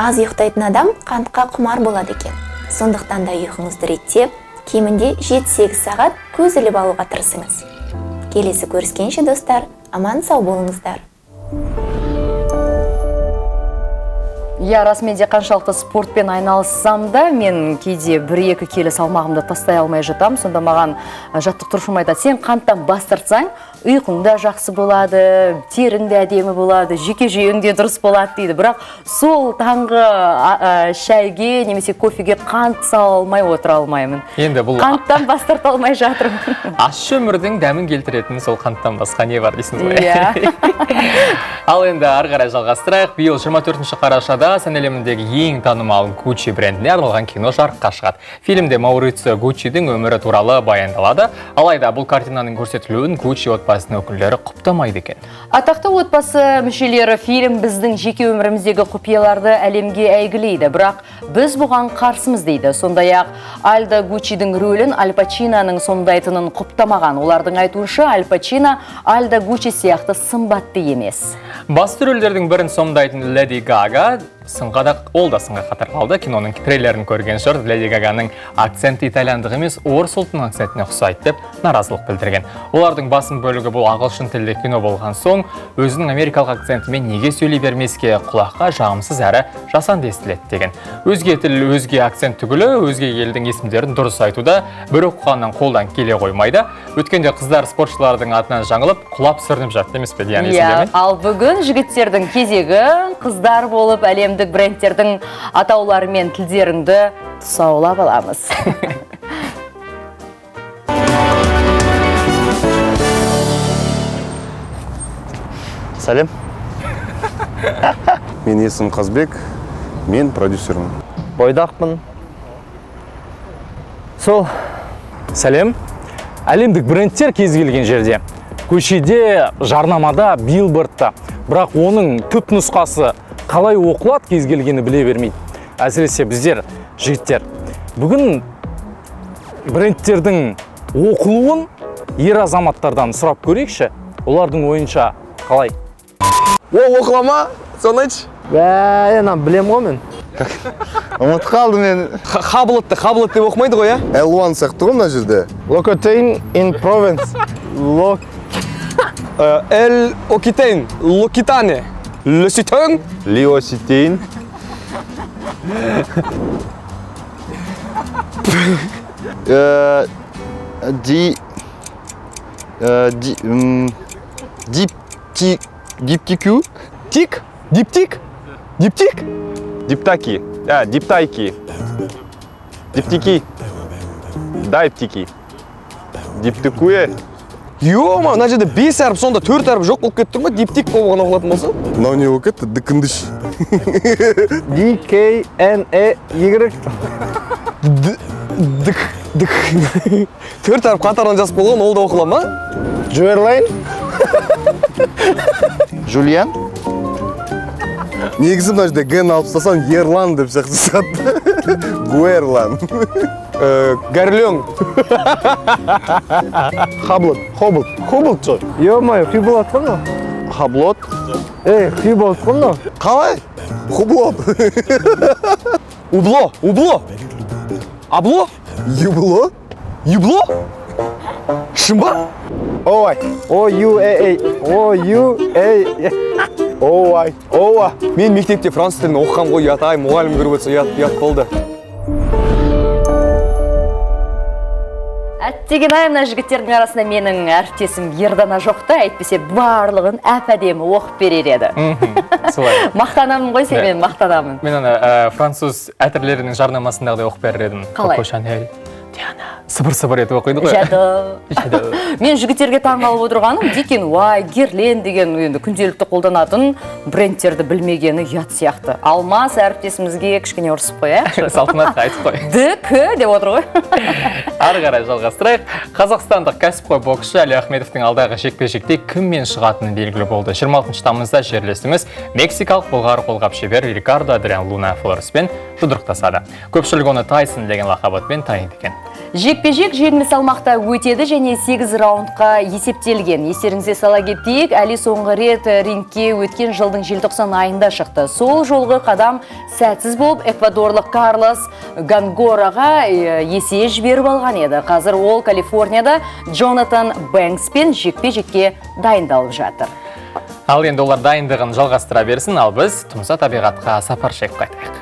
Аз ұйықтайтын адам қантқа құмар болады екен. Сондықтан да ұйқыңызды реттеп, кемінде жеті-сегіз сағат көз іліп алуға тырысыңыз. Келесі көріскенше достар, аман сау болыңыздар. Я расымен де қаншалықты спортпен айналыссам да, мен кейде бір-екі келі салмағымды тастай алмай жатам. Сонда маған жаттықтырушым айтады, сен қанттан бас тартсаң, ұйқыңда жақсы болады, теріңді әдемі болады, жүйке жүйеңде дұрыс болады дейді. Бірақ сол таңғы шайге немесе кофеге қант сала алмай отыра алмаймын. Енді бұл қанттан бас тарта алмай жатырмын. Ащы өмірдің дәмін келтіретін сол қанттан басқа не бар дейсіңіз ғой? Иә. Ал енді ары қарай жалғастырайық. Биыл жиырма төртінші қарашада сәнелеміндегі ең танымал Гуччи брендіне арналған кино жарыққа шығады. Фильмде Маурицио Гуччидің өмірі туралы баяндалады. Алайда бұл картинаның көрсетілуін Гуччи отбасының өкілдері құптамайды екен. Атақты отбасы мүшелері фильм біздің жеке өміріміздегі құпияларды әлемге әйгілейді, бірақ біз бұған қарсымыз дейді. Сондай-ақ Альдо Гуччидің рөлін Аль Пачиноның сомдайтынын құптамаған. Олардың айтуынша Аль Пачино Альдо Гуччи сияқты сымбатты емес. Басты рөлдердің бірін сомдайтын Леди Гага сынға ол да сынға қатар қалды. Киноның трейлерін көрген жұрт Леди Гаганың акценті итальяндық емес, орыс ұлтының акцентіне ұқсайды деп наразылық білдірген. Олардың басым бөлігі бұл ағылшын тілді кино болған соң, өзінің америкалық акцентімен неге сөйлей бермеске, құлаққа жағымсыз әрі жасанды естіледі деген. Өзге тіл, өзге акцент түгілі, өзге елдің есімдерін дұрыс айтуда бір оқығаннан қолдан келе қоймайды. Өткенде қыздар спортшылардың атынан жаңылып, құлап сүрініп жатты емес пе? Иә, ал бүгін жігіттердің кезегі қыздар болып әлем брендтердің атаулары мен тілдеріңді тұсаулап аламыз. Сәлем. Мен есім Қазбек, мен продюсермін. Бойдақпын. Сол. Сәлем. Әлемдік брендтер кез келген жерде. Көшеде, жарнамада, билбордта. Бірақ оның түп нұсқасы қалай оқылат кез келгені біле бермейді. Әсіресе біздер жігіттер. Бүгін брендтердің оқылуын ер азаматтардан сұрап көрейікші. Олардың ойынша қалай? О, оқылама, соныч? Бәе, нам білем ғой мен. Ұмыт қалды мен. Қабылытты, қабылытты деп оқымайды ғой, ә? Элуан сақтығым на жүрді. Локотейн in province. Лок... Эл Окитейн. Локитане. Лоситен? Лиоситен. Ди... Диптик... Диптикю? Тик? Диптик? Диптик? Диптаки. А, диптайки. Диптики. Дайптики. Диптикуе. Йома, значит, бес әріп, сонда төрт әріп жоқ болып кеттір ма? Диптик болған оқылатын болса? Мынау не болып кетті? Дікіндіш. Ди кей эн и. Дік. Дік. Төрт әріп қатардан жазып болған, ол да оқыла ма? Жуэрлайн. Жулиан. Негізі мына жерде ген алып тастасаң, ерлан деп сияқты шығады. Гуэрлан. Гарлен. Хаблот. Хоблот. Хоблот жоқ. Е-май, хиблот қонда? Хаблот. Эй, хиблот қонда? Қалай? Хоблот. Убло. Убло. Абло. Юбло. Юбло? Шымба? Ой. О-ю-э-эй. О-ю-э-эй. Ой. Ова. Мен мектепте француз тілін оқыған ғой, ұятай, мұғалім көріп өтсе ұят болды. Дегенай, мына жігіттердің арасында менің әріптесім Ердана жоқты, әйтпесе барлығын әп-әдемі оқып берер еді. Мақтанамын ғой, сен мен мақтанамын. Мен оны француз әтірлерінің жарнамасындағы оқып берер едім. Қалай? Сыбыр-сыбыр етіп оқиды ғой. Жады. Мен жігіттерге таңғалып отырғаным, декен, уай, Герлен деген күнделікті қолданатын брендтерді білмегені ұят сияқты. Алмас әріптесімізге кішкене ұрсып қой, ә? Салтанатқа айтып қой. Д-К деп отыр ғой. Ары қарай жалғастырайық. Қазақстандық кәсіпқой боксшы Әли Ахмедовтің алдағы жекпе-жекте кіммен шығатыны белгілі болды. жиырма алтыншы тамызда жерлесіміз мексикалық болғар қолғап шебері Рикардо Адриан Луна Флореспен жұдырықтасады. Көпшілік оны Тайсон деген лақапатпен таниды екен. Жекпе-жек жеңіл салмақта өтеді және сегіз раундқа есептелген. Естеріңізге сала кетейік, Әли соңғы рет рингке өткен жылдың желтоқсан айында шықты. Сол жолғы қадам сәтсіз болып, эквадорлық Карлос Гангораға есе жіберіп алған еді. Қазір ол Калифорнияда Джонатан Бэнкспен жекпе-жекке дайындалып жатыр. Ал енді олар дайындығын жалғастыра берсін, ал біз тұмса табиғатқа сапар шегіп қайтайық.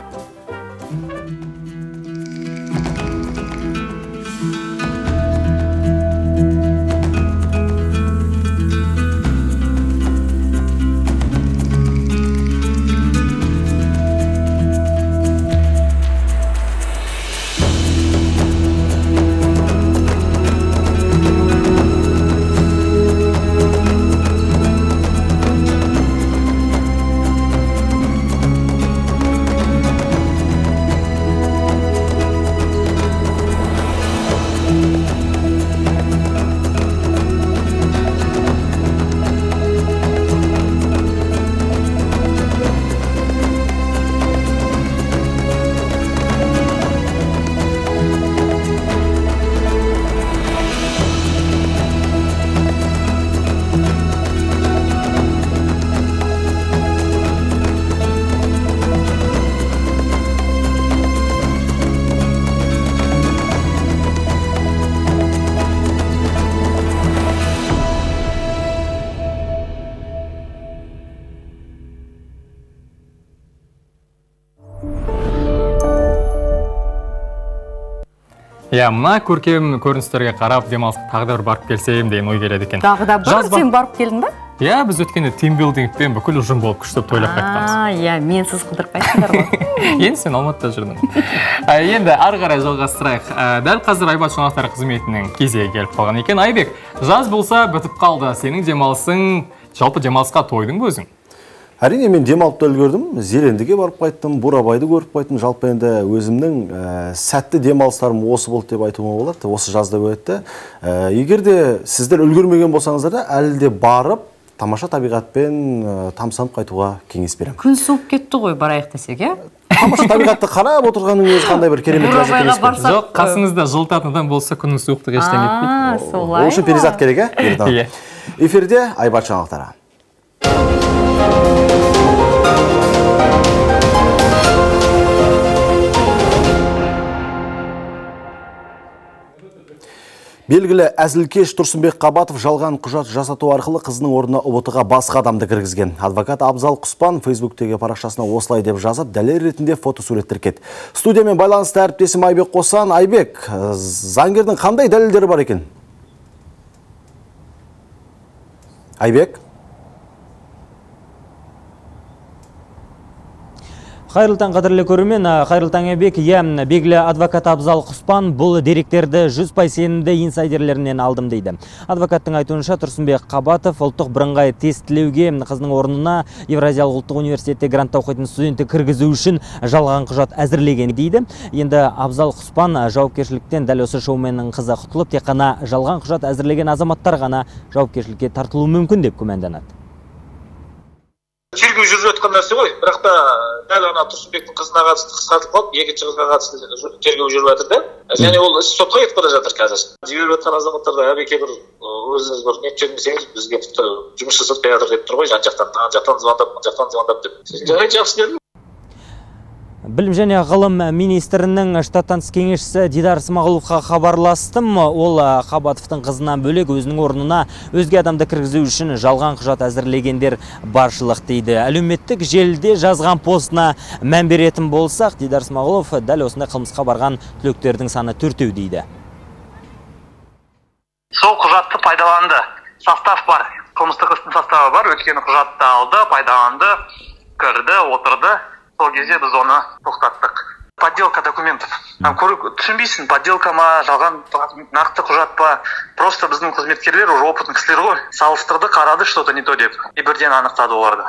Мына көркем көріністерге қарап демалысқа тағы да барып келсем деген ой келеді екен. Тағы да бір сен барып келдің бе? Иә, біз өткенде тимбилдингпен бүкіл ұжым болып күштеп тойлап қайтқанбыз. Иә, мен сіз қыдырпайсыңдар ғой. Енді сен Алматыда жүрдің. Енді ары қарай жалғастырайық. Дәл қазір Айбат жаңалықтар қызметінің кезегі келіп қалған екен. Айбек, жаз болса бітіп қалды. Сенің демалысың, жалпы демалысқа тойдың ба өзің? Әрине, мен демалыпты үлгердім, Зелендіге барып қайттым, Бурабайды көріп қайттым. Жалпы енді өзімнің сәтті демалыстарым осы болды деп айтуыма болады, осы жазда өтті. Егер де сіздер үлгермеген болсаңыздар да, әлі де барып, тамаша табиғатпен тамсанып қайтуға кеңес беремін. Күн суып кетті ғой, барайық десек, ә? Тамаша табиғатты қарап отырғанның өзі қандай бір керемет ләззат емес пе? Жоқ, қасыңызда жылытатындан болса күннің суықтығы ештеңе етпейді. Солай. Ол үшін перизат керек, ә? Эфирде Айбат жаңалықтары. Белгілі әзілкеш Тұрсынбек Қабатов жалған құжат жасату арқылы қызының орнына ұбытыға басқа адамды кіргізген. Адвокат Абзал Куспан фейсбуктегі парақшасына осылай деп жазып, дәлел ретінде фотосуреттер кет. Студиямен байланысты әріптесім Айбек Қосан. Айбек, заңгердің қандай дәлелдері бар екен? Айбек? Қайырлытан қадірлі көрімен, қайырлытан әбек, ем белгілі адвокат Абзал Құспан бұл деректерді жүз пайыз инсайдерлерінен алдым дейді. Адвокаттың айтуынша Тұрсынбек Қабатов ұлттық бірыңғай тестілеуге қызының орнына Евразиялық ұлттық университетте грантта оқитын студентті кіргізу үшін жалған құжат әзірлеген дейді. Енді Абзал Құспан жауапкершіліктен дәл осы шоуменнің қызы құтылып, тек қана жалған құжат әзірлеген азаматтар ғана жауапкершілікке тартылуы мүмкін деп күмәнданады. Тергеу жүріп жатқан нәрсе ғой, бірақ та дәл ана Тұрсынбектің қызына қатысты қысқартып қалып, екінші қызға қатысты тергеу жүріп жатыр да. Және ол іс сотқа кетіп бара жатыр қазір. Жіберіп жатқан азаматтарды әбеке бір өзіңіз бір неттермесеңіз бізге тіпті жұмыс жасап жатыр деп тұр ғой, жан жақтан, ана жақтан звондап, мына жақтан звондап деп. Жарайды, жақсы дедім. Білім және ғылым министрінің штаттан тыс кеңесшісі Дидар Смағұловқа хабарластым. Ол Қабатовтың қызынан бөлек өзінің орнына өзге адамды кіргізу үшін жалған құжат әзірлегендер баршылық дейді. Әлеуметтік желіде жазған постына мән беретін болсақ, Дидар Смағұлов дәл осындай қылмысқа барған түлектердің саны төртеу дейді. құжатты пайдаланды. Состав бар, қылмыстық істің составы бар, өйткені құжатты алды, пайдаланды, кірді, отырды. Сол кезде біз оны тоқтаттық. Подделка документов. Түсінбейсің, подделка ма, жалған нақты құжат па. Просто біздің қызметкерлер уже опытный кісілер ғой. Салыстырды, қарады, что-то не то деп. И бірден анықтады оларды.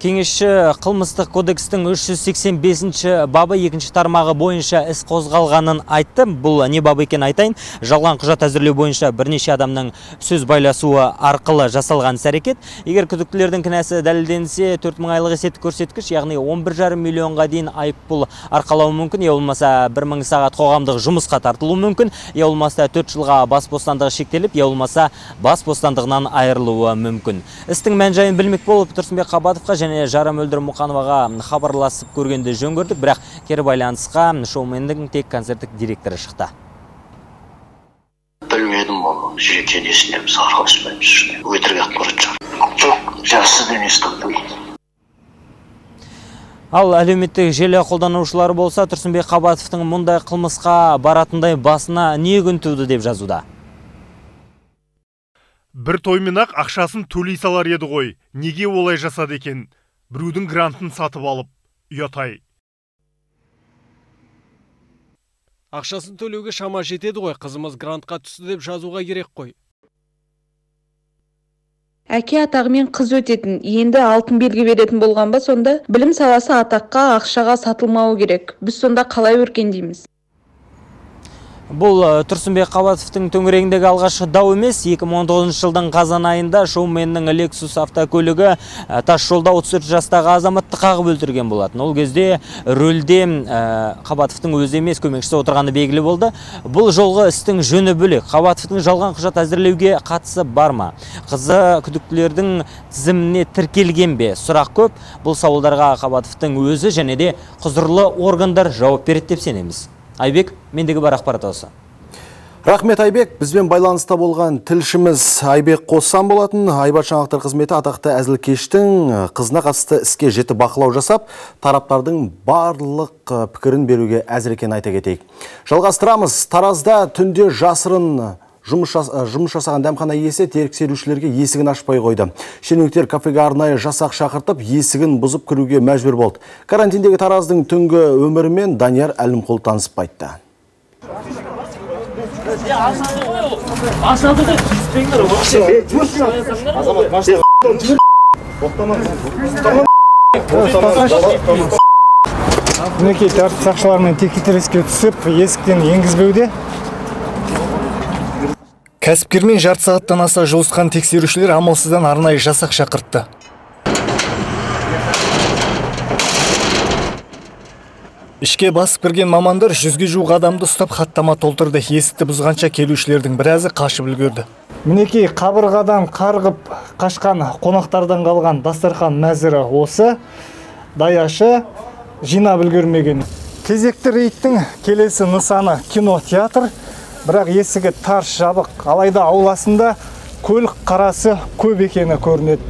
Кеңесші қылмыстық кодекстің үш жүз сексен бесінші бабы екінші тармағы бойынша іс қозғалғанын айтты. Бұл не бабы екен айтайын. Жалған құжат әзірлеу бойынша бірнеше адамның сөз байласуы арқылы жасалған сәрекет. Егер күдіктілердің кінәсі дәлелденсе, төрт мың айлық есептік көрсеткіш, яғни он бір жарым миллионға дейін айыппұл арқалауы мүмкін, я болмаса бір мың сағат қоғамдық жұмысқа тартылуы мүмкін, я болмаса төрт жылға бас бостандығы шектеліп, я болмаса бас бостандығынан айырылуы мүмкін. Істің мән-жайын білмек болып Тұрсынбек Қабатовқа Жарым өлдір Мұқановаға хабарласып көргенді жөн көрдік, бірақ кері байланысқа шоумендігін тек концерттік директоры шықты. Білмедім оны, жүректен есіне біз арқаласпаймыз, өтірік ақпарат жоқ. Жоқ, жақсы демес таптым. Ал әлеуметтік желі қолданушылары болса, Тұрсынбек Қабатовтың мұндай қылмысқа баратындай басына не күн туды деп жазуда. Бір тойминақ ақшасын төлей салар еді ғой. Неге олай жасады екен? Біреудің грантын сатып алып, ұятай. Ақшасын төлеуге шама жетеді ғой. Қызымыз грантқа түсті деп жазуға керек қой. Әке атағымен қыз өтетін, енді алтын белгі беретін болған ба, сонда білім саласы атаққа, ақшаға сатылмауы керек. Біз сонда қалай өркендейміз? Бұл Тұрсынбек Қабатовтың төңірегіндегі алғашқы дау емес. екі мың он тоғызыншы жылдың қазан айында шоуменнің Lexus автокөлігі тас жолда отыз төрт жастағы азаматты қағып өлтірген болатын. Ол кезде рөлде Қабатовтың өзі емес, көмекшісі отырғаны белгілі болды. Бұл жолғы істің жөні бөлек. Қабатовтың жалған құжат әзірлеуге қатысы бар ма? Қызы күдіктілердің тізіміне тіркелген бе? Сұрақ көп. Бұл сауалдарға Қабатовтың өзі және де құзырлы органдар жауап береді деп сенеміз. Айбек, мендегі бар ақпарат осы. Рахмет Айбек, бізбен байланыста болған тілшіміз Айбек Қосан болатын. Айбат жаңалықтар қызметі атақты әзілкештің қызына қатысты іске жеті бақылау жасап, тараптардың барлық пікірін беруге әзір екенін айта кетейік. Жалғастырамыз. Таразда түнде жасырын жұмыс жасаған дәмхана иесі тергеушілерге есігін ашпай қойды. Шенеуніктер кафеге арнайы жасақ шақыртып, есігін бұзып кіруге мәжбүр болды. Карантиндегі Тараздың түнгі өмірімен Данияр Әлімқұл танысып қайтты. Мінекей тәртіп сақшыларымен текетіреске түсіп, есіктен енгізбеуде. Кәсіпкермен жарты сағаттан аса жолысқан тексерушілер амалсыздан арнайы жасақ шақыртты. Ішке басып кірген мамандар жүзге жуық адамды ұстап хаттама толтырды. Есікті бұзғанша келушілердің біразы қашып үлгерді. Мінекей қабырғадан қарғып қашқан қонақтардан қалған дастархан мәзірі осы. Даяшы жинап үлгермеген. Кезекті рейттің келесі нысаны кинотеатр. Бірақ есігі тарс жабық, алайда ауласында көлік қарасы көп екені көрінеді.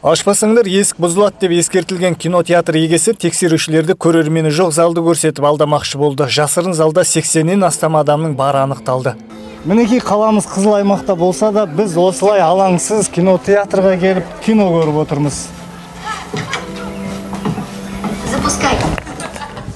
Ашпасаңдар есік бұзылады деп ескертілген кинотеатр егесі тексерушілерді көрермені жоқ залды көрсетіп алдамақшы болды. Жасырын залда сексеннен астам адамның бары анықталды. Мінекей қаламыз қызыл аймақта болса да, біз осылай алаңсыз кинотеатрға келіп кино көріп отырмыз.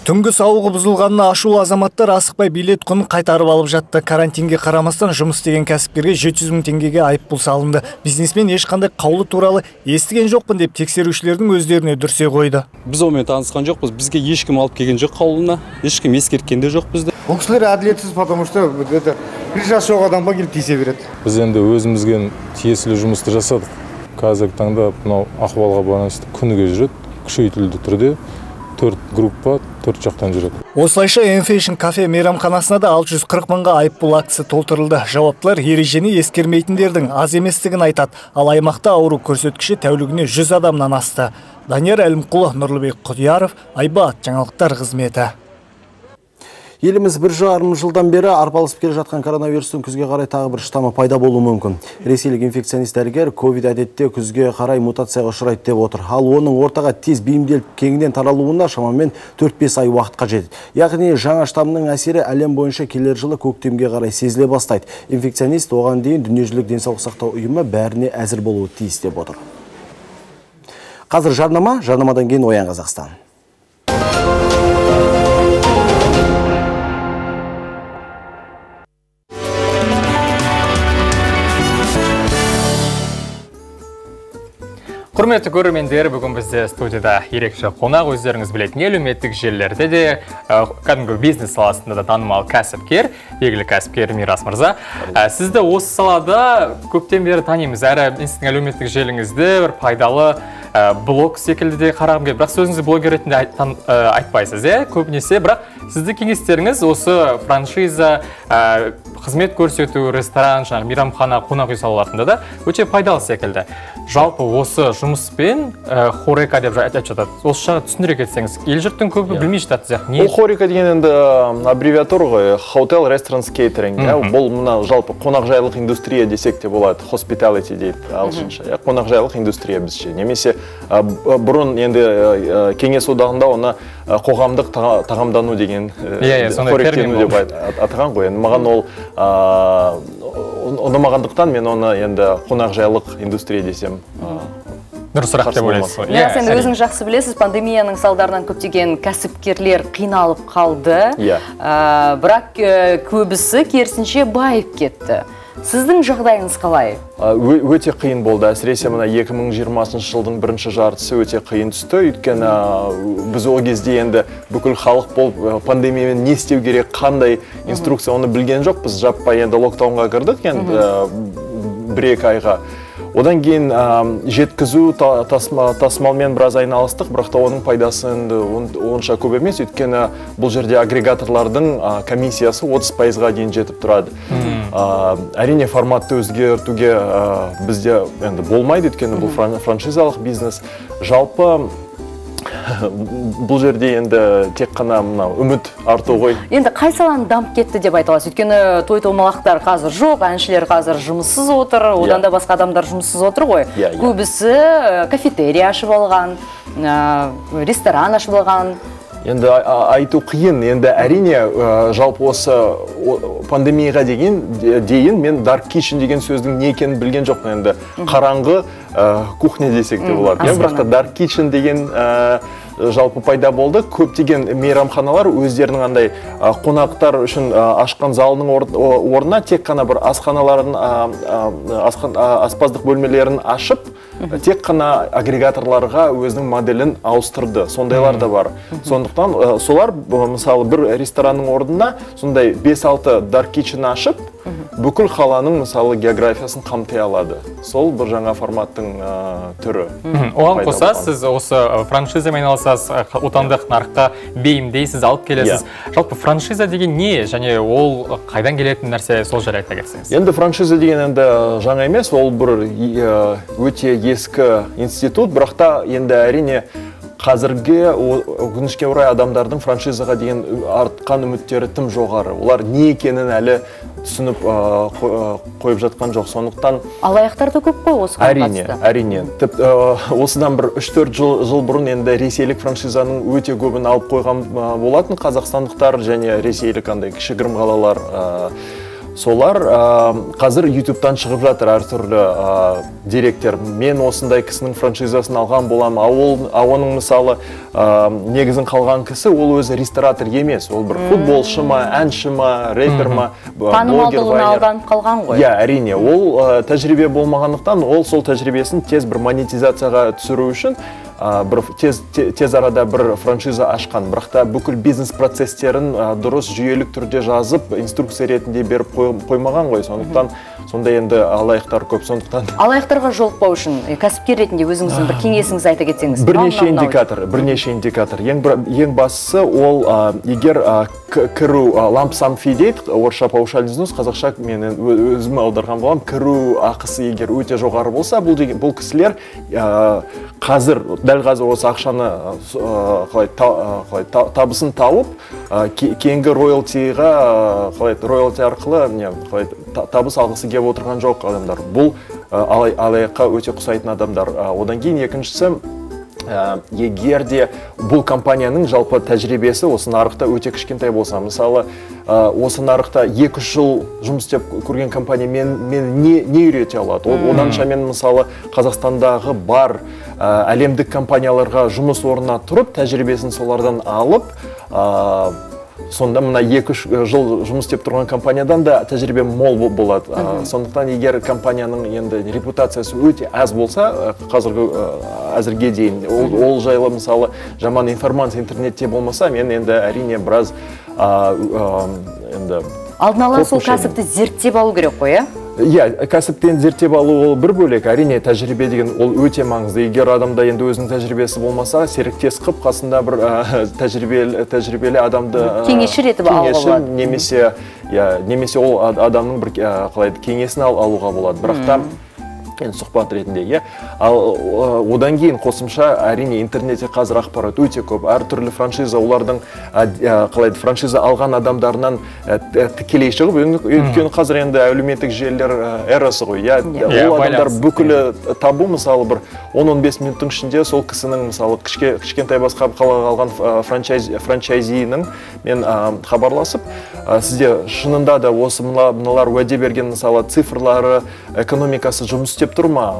Түнгі сауығы бұзылғанына ашулы азаматтар асықпай билет құнын қайтарып алып жатты. Карантинге қарамастан жұмыс деген кәсіпкерге жеті жүз мың теңгеге айыппұл салынды. Бизнесмен ешқандай қаулы туралы естіген жоқпын деп тексерушілердің өздеріне дүрсе қойды. Біз онымен танысқан жоқпыз, бізге ешкім алып келген жоқ қаулына, ешкім ескерткен де жоқ бізді. Бұл кісілер әділетсіз, потому что это бір жас жоқ адамға келіп тиісе береді. Біз енді өзімізге тиесілі жұмысты жасадық. Қазіргі таңда мынау ахуалға байланысты күніге жүреді, күшейтілді түрде. төрт группа төрт жақтан жүреді. Осылайша Enfation кафе мейрамханасына да алты жүз қырық мыңға айыппұл акциясы толтырылды. Жауаптылар ережені ескермейтіндердің аз еместігін айтады. Ал аймақта ауру көрсеткіші тәулігіне жүз адамнан асты. Данияр Әлімқұлов, Нұрлыбек Құдияров, Айбат жаңалықтар қызметі. Еліміз бір жарым жылдан бері арпалысып келе жатқан коронавирустың күзге қарай тағы бір штамы пайда болуы мүмкін. Ресейлік инфекционист дәрігер ковид әдетте күзге қарай мутацияға ұшырайды деп отыр. Ал оның ортаға тез бейімделіп кеңінен таралуына шамамен төрт-бес ай уақыт қажет. Яғни жаңа штамның әсері әлем бойынша келер жылы көктемге қарай сезіле бастайды. Инфекционист оған дейін дүниежүзілік денсаулық сақтау ұйымы бәріне әзір болуы тиіс деп отыр. Қазір жарнама, жарнамадан кейін Оян Қазақстан. Құрметті көрермендер, бүгін бізде студияда ерекше қонақ. Өздеріңіз білетін әлеуметтік желілерде де, кәдімгі бизнес саласында да танымал кәсіпкер, белгілі кәсіпкер Мирас мырза. Сізді осы салада көптен бері танимыз. Әрі сіздің әлеуметтік желіңізде бір пайдалы блог секілді де қарағым келді. Бірақ сөзіңізді блогер ретінде айтпайсыз, иә? Көбінесе, бірақ сізді кеңестеріңіз осы франшиза, қызмет көрсету, ресторан, жаңағы мейрамхана, қонақ үй салаларында да өте пайдалы секілді. Жалпы осы жұмыспен хорека деп айтып жатады. Осы жағы түсіндіре кетсеңіз, ел жұрттың көбі білмей жатады. Ол хорека деген енді аббревиатура ғой, hotel, restaurant, catering. Бұл мына жалпы қонақжайлық индустрия десек те болады, hospitality дейді ағылшынша. Қонақжайлық индустрия бізше. Немесе бұрын енді кеңес одағында оны қоғамдық тағамдану деген қоректену деп атаған ғой. Маған ол ұнамағандықтан мен оны енді қонақжайлық индустрия десем. Дұрыс сұрақ деп ойлайсыз. Сен өзіңіз жақсы білесіз, пандемияның салдарынан көптеген кәсіпкерлер қиналып қалды. Бірақ көбісі керісінше байып кетті. Сіздің жағдайыңыз қалай? Өте қиын болды. Әсіресе мына екі мың жиырмасыншы жылдың бірінші жартысы өте қиын түсті. Өйткені біз ол кезде енді бүкіл халық болып пандемиямен не істеу керек, қандай инструкция оны білген жоқ. Біз жаппай енді локдаунға кірдік енді бір-екі айға. Одан кейін жеткізу тасымалмен біраз айналыстық, бірақ та оның пайдасын онша көп емес, өйткені бұл жерде агрегаторлардың комиссиясы отыз пайызға дейін жетіп тұрады. Әрине форматты өзгертуге бізде болмайды, өйткені бұл франшизалық бизнес. Жалпы бұл жерде енді тек қана үміт арту ғой. Енді қай саланы дамып кетті деп айта аласыз? Өйткені той-томалақтар қазір жоқ, әншілер қазір жұмыссыз отыр, одан да басқа адамдар жұмыссыз отыр ғой. Көбісі кафетерия ашып алған, ресторан ашып алған. Енді айту қиын, енді әрине жалпы осы пандемияға дейін мен dark kitchen деген сөздің не екенін білген жоқ. Енді қараңғы кухне десек те болады. Бірақ та dark kitchen деген жалпы пайда болды. Көптеген мейрамханалар өздерінің андай қонақтар үшін ашқан залының орнына тек қана бір асханаларын, аспаздық бөлмелерін ашып, тек қана агрегаторларға өзінің моделін ауыстырды. Сондайлар да бар. Сондықтан солар, мысалы, бір ресторанның орнына сондай бес алты dark kitchen ашып, бүкіл қаланың, мысалы, географиясын қамтай алады. Сол бір жаңа форматтың түрі. Оған қоса, сіз осы франшизамен алсасыз, отандық нарыққа бейімдейсіз, алып келесіз. Жалпы франшиза деген не? Және ол қайдан келетін нәрсе, сол жайлы айта кетсеңіз. Енді франшиза деген енді жаңа емес, ол бір өте ескі институт, бірақ та енді әрине қазірге өкінішке орай адамдардың франшизаға деген артқан үміттері тым жоғары. Олар не екенін әлі түсініп қойып жатқан жоқ. Сондықтан алаяқтар да көп қой осыған қатысты. Әрине, әрине. Осыдан бір үш-төрт жыл бұрын енді ресейлік франшизаның өте көбін алып қойған болатын қазақстандықтар және ресейлік андай кішігірім қалалар. Солар қазір ютубтан шығып жатыр әртүрлі деректер. Мен осындай кісінің франшизасын алған болам. Оның мысалы негізін қалған кісі, ол өзі ресторатор емес. Ол бір футболшы ма, әнші ма, рэпер ма, блогер ба. Алданып қалған ғой. Иә, әрине. Ол тәжірибе болмағандықтан, ол сол тәжірибесін тез бір монетизацияға түсіру үшін тез арада бір франшиза ашқан. Бірақ та бүкіл бизнес-процестерін дұрыс жүйелік түрде жазып, инструкция ретінде беріп қоймаған ғой. Сондықтан сонда енді алаяқтар көп. Алаяқтарға жолықпау үшін кәсіпкер ретінде өзіңіздің бір кеңесіңізді айта кетсеңіз. Бірнеше индикатор, бірнеше индикатор. Ең бастысы ол, егер кіру lump-sum fee дейді, орысша паушальный взнос, қазақша мен өзім аударған болам, кіру ақысы егер өте жоғары болса, бұл кісілер қазір дәл қазір осы ақшаны қалай табысын тауып, кейінгі роялтиға, қалай роялти арқылы қалай табыс алғысы келіп отырған жоқ адамдар. Бұл алаяққа өте құсайтын адамдар. Одан кейін екіншісі, егер де бұл компанияның жалпы тәжірибесі осы нарықта өте кішкентай болса, мысалы осы нарықта екі жыл жұмыс істеп көрген компания мені не үйрете алады? Оданша мен мысалы Қазақстандағы бар әлемдік компанияларға жұмыс орнына тұрып, тәжірибесін солардан алып, сонда мына екі жыл жұмыс істеп тұрған компаниядан да тәжірибе мол болады. Сондықтан егер компанияның енді репутациясы өте аз болса, қазіргі әзірге дейін, ол жайлы мысалы жаман информация интернетте болмаса, мен енді әрине біраз енді... Алдын ала сол кәсіпті зерттеп алу керек қой, ә? Иә, кәсіптен зерттеп алу ол бір бөлек, әрине тәжірибе деген ол өте маңызды. Егер адамда енді өзінің тәжірибесі болмаса, серіктес қып қасында бір тәжірибелі адамды кеңесші етіп алуға болады. Немесе ол адамның бір кеңесін алуға болады. Бірақ та сұхбат ретінде. Одан кейін қосымша, әрине интернетте қазір ақпарат өте көп. Әртүрлі франшиза, олардың франшиза алған адамдарынан тікелей шығып, өйткені қазір енді әлеуметтік желілер эрасы ғой. Ол адамдар бүкілі табу, мысалы, бір он он бес минуттың ішінде сол кісінің, мысалы, кішкентай басқа қалған франчайзинің мен хабарласып, сізде шынында да осы мыналар уәде берген, мысалы, цифрлары, экономикасы жұмыс деп тұрма,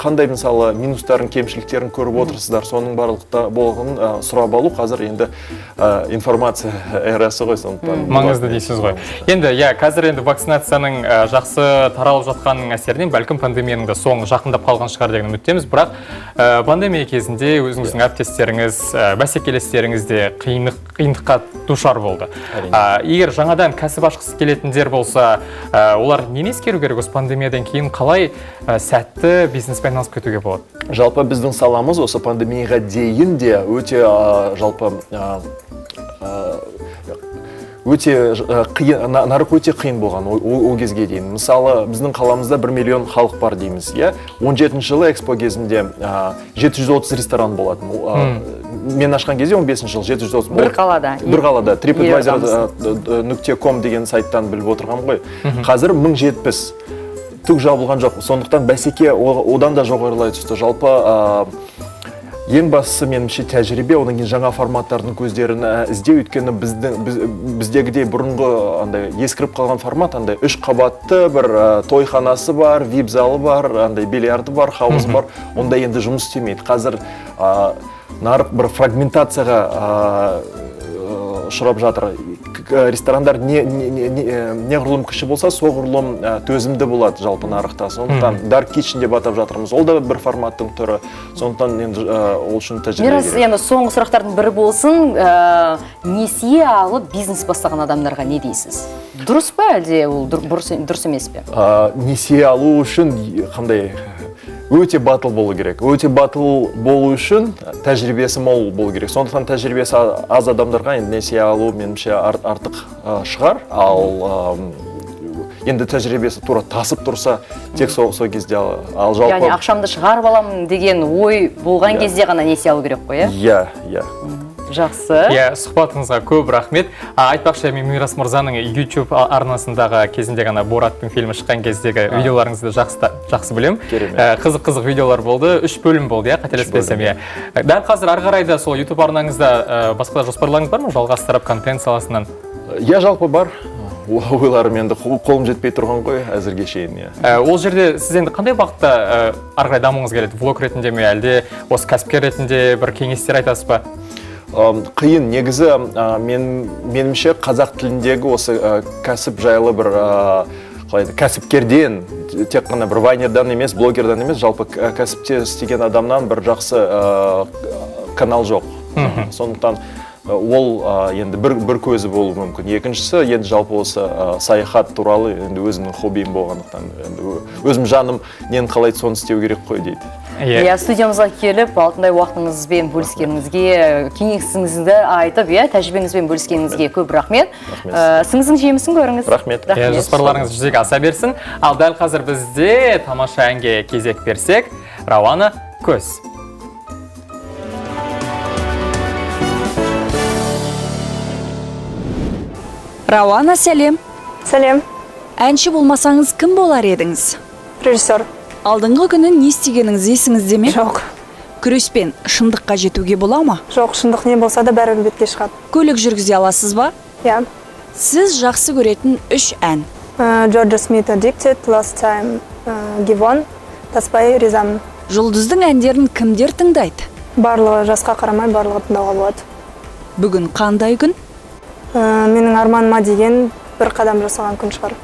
қандай мысалы минустарын, кемшіліктерін көріп отырсыздар, соның барлықта болғын сұрап алу қазір енді информация эрасы ғой, сондықтан маңызды дейсіз ғой. Енді қазір енді вакцинацияның жақсы таралып жатқанының әсерінен бәлкім пандемияның да соңы жақындап қалған шығар деген үміттеміз, бірақ пандемия кезінде өзіңіздің әріптестеріңіз, бәсекелестеріңіз де қиындыққа душар болды. Егер жаңадан кәсіп ашқысы келетіндер болса, олар нені ескеру керек осы пандемиядан кейін? Қалай сәтті бизнеспен айналысып кетуге болады? Жалпы біздің саламыз осы пандемияға дейін де өте жалпы нарық өте қиын болған ол кезге дейін. Мысалы, біздің қаламызда бір миллион халық бар дейміз. он жетінші жылы экспо кезінде жеті жүз отыз ресторан болатын. Мен ашқан кезде он бесінші жыл жеті жүз отыз бір қалада. Бір қалада. трипл адвайзер нүкте ком деген сайттан біліп отырған ғой. Қазір мың жетпіс. Түк жабылған жоқ, сондықтан бәсеке одан да жоғарылай түсті. Жалпы ең бастысы менімше тәжірибе, одан кейін жаңа форматтардың көздерін іздеу, өйткені біздегідей бұрынғы ескіріп қалған формат, үш қабатты бір тойханасы бар, вип-залы бар, бильярды бар, хауызы бар, онда енді жұмыс істемейді. Қазір нарық бір фрагментацияға ұшырап жатыр. Ресторандар не ғұрлым күші болса, со ғұрлым төзімді болады жалпы нарықта. Сондықтан Dark Kitchen-де батап жатырмыз. Ол да бір форматтың түрі. Сондықтан ол үшін тәжірибе керек. Соңғы сұрақтардың бірі болсын, несие алып бизнес бастаған адамдарға не дейсіз? Дұрыс па, әлде ол дұрыс емес пе? Несие алу үшін қандай... өте батыл болу керек. Өте батыл болу үшін тәжірибесі мол болу керек. Сондықтан тәжірибесі аз адамдарға несие алу менімше артық шығар. Ал енді тәжірибесі тура тасып тұрса, тек сол кезде ал жалпы... Яғни ақшамды шығарып аламын деген ой болған кезде ғана несие алу керек қой, ә? Иә, иә. Жақсы. Иә, сұхбатыңызға көп рахмет. Айтпақшы, мен Мирас Мырзаның YouTube арнасындағы кезінде ғана Бораттың фильмі шыққан кездегі видеоларыңызды жақсы білем. Қызық-қызық видеолар болды. Үш бөлім болды, я, қателеспесем. Дәл қазір ары қарай да сол YouTube арнаңызда басқа жоспарларыңыз бар ма? Жалғастырып контент саласынан. Я жалпы бар. Ойларым енді қолым жетпей тұрған ғой әзірге шейін. Ол жерде сіз енді қандай бағытта ары қарай дамуыңыз келеді? Влог ретінде ме, әлде осы кәсіпкер ретінде бір кеңестер айтасыз ба? Қиын, негізі менімше қазақ тіліндегі осы кәсіп жайлы бір кәсіпкерден, тек қана бір вайнердан емес, блогердан емес, жалпы кәсіпте істеген адамнан бір жақсы канал жоқ. Сондықтан ол енді бір көзі болу мүмкін. Екіншісі, енді жалпы осы саяхат туралы өзімнің хоббиім болғандықтан, өзім жаным нені қалайды, соны істеу керек қой дейді. Студиямызға келіп, алтындай уақытыңызбен бөліскеніңізге, кеңесіңізді айтып, тәжірибеңізбен бөліскеніңізге көп рахмет. Сіңіздің жемісін көріңіз. Рахмет. Жоспарларыңыз жүзеге аса берсін. Ал дәл қазір бізде тамаша әнге кезек берсек, Рауана көз. Рауана, сәлем. Сәлем. Әнші болмасаңыз, кім болар едіңіз? Режиссер. Алдыңғы күні не істегеніңіз есіңізде ме? Жоқ. Күреспен шындыққа жетуге бола ма? Жоқ, шындық не болса да бәрі бетке шығады. Көлік жүргізе аласыз ба? Иә. Сіз жақсы көретін үш ән. Джорджа Смит, Addicted, Last Time, Give On, Таспай Ризам. Жұлдыздың әндерін кімдер тыңдайды? Барлығы, жасқа қарамай барлығы тыңдауға болады. Бүгін қандай күн? Менің арманыма деген бір қадам жасаған күн шығар.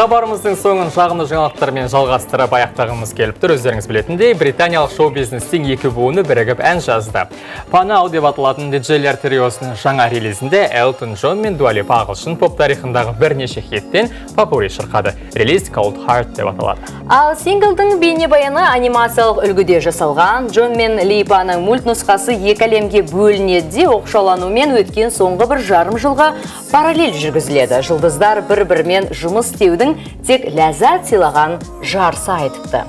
Хабарымыздың соңын жағымды жаңалықтармен жалғастырып аяқтағымыз келіп тұр. Өздеріңіз білетіндей, британиялық шоу-бизнестің екі буыны бірігіп ән жазды. Панау деп аталатын диджейлер триосының жаңа релизінде Элтон Джон мен Дуа Липа ағылшын поп тарихындағы бірнеше хиттен популяр шырқады. Релиз Cold Heart деп аталады. Ал синглдың бейнебаяны анимациялық үлгіде жасалған. Джон мен Липаның мульт нұсқасы екі әлемге бөлінеді, оқшаланумен өткен соңғы бір жарым жылға параллель жүргізіледі. Жұлдыздар бір-бірімен жұмыс істеудің тек ләззат сыйлаған жарысы айтыпты.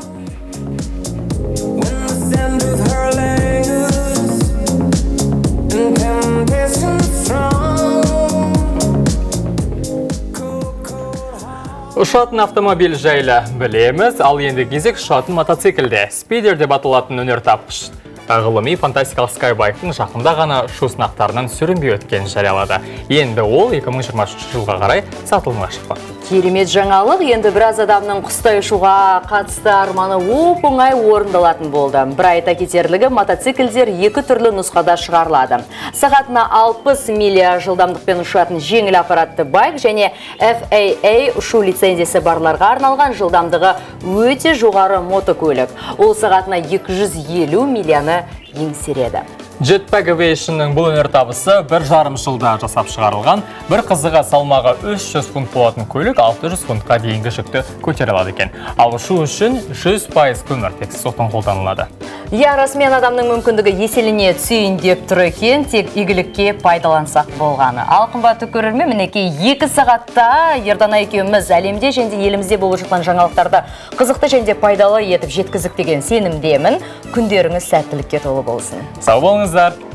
Ұшатын автомобиль жайлы білеміз, ал енді кезек ұшатын мотоциклде. Спидер деп аталатын өнер тапқыш ғылыми фантастикалық скайбайктың жақында ғана шу сынақтарынан сүрінбей өткенін жариялады. Енді ол екі мың жиырмасыншы жылға қарай сатылымға шықпақ. Керемет жаңалық, енді біраз адамның құстай ұшуға қатысты арманы оп-оңай орындалатын болды. Бір айта кетерлігі, мотоциклдер екі түрлі нұсқада шығарылады. Сағатына алпыс миля жылдамдықпен ұшатын жеңіл аппаратты байк және эф а а ұшу лицензиясы барларға арналған жылдамдығы өте жоғары мотокөлік. Ол сағатына екі жүз елу миляны еңсереді. Jetpack Aviation'ның бұл өнертабысы бір жарым жылда жасап шығарылған, бір қызығы салмағы үш жүз фунт болатын көлік алты жүз фунтқа дейінгі жүкті көтере алады екен. Ал ұшу үшін жүз пайыз көміртексіз отын қолданылады. Иә, расымен адамның мүмкіндігі еселіне түсейін деп тұр екен, тек игілікке пайдалансақ болғаны. Ал қымбатты көрермен, мінекей екі сағатта Ердана екеуміз әлемде және елімізде болып жатқан жаңалықтарды қызықты және пайдалы етіп жеткіздік деген сенімдемін. Күндеріңіз сәттілікке толы болсын. Сау болыңыздар!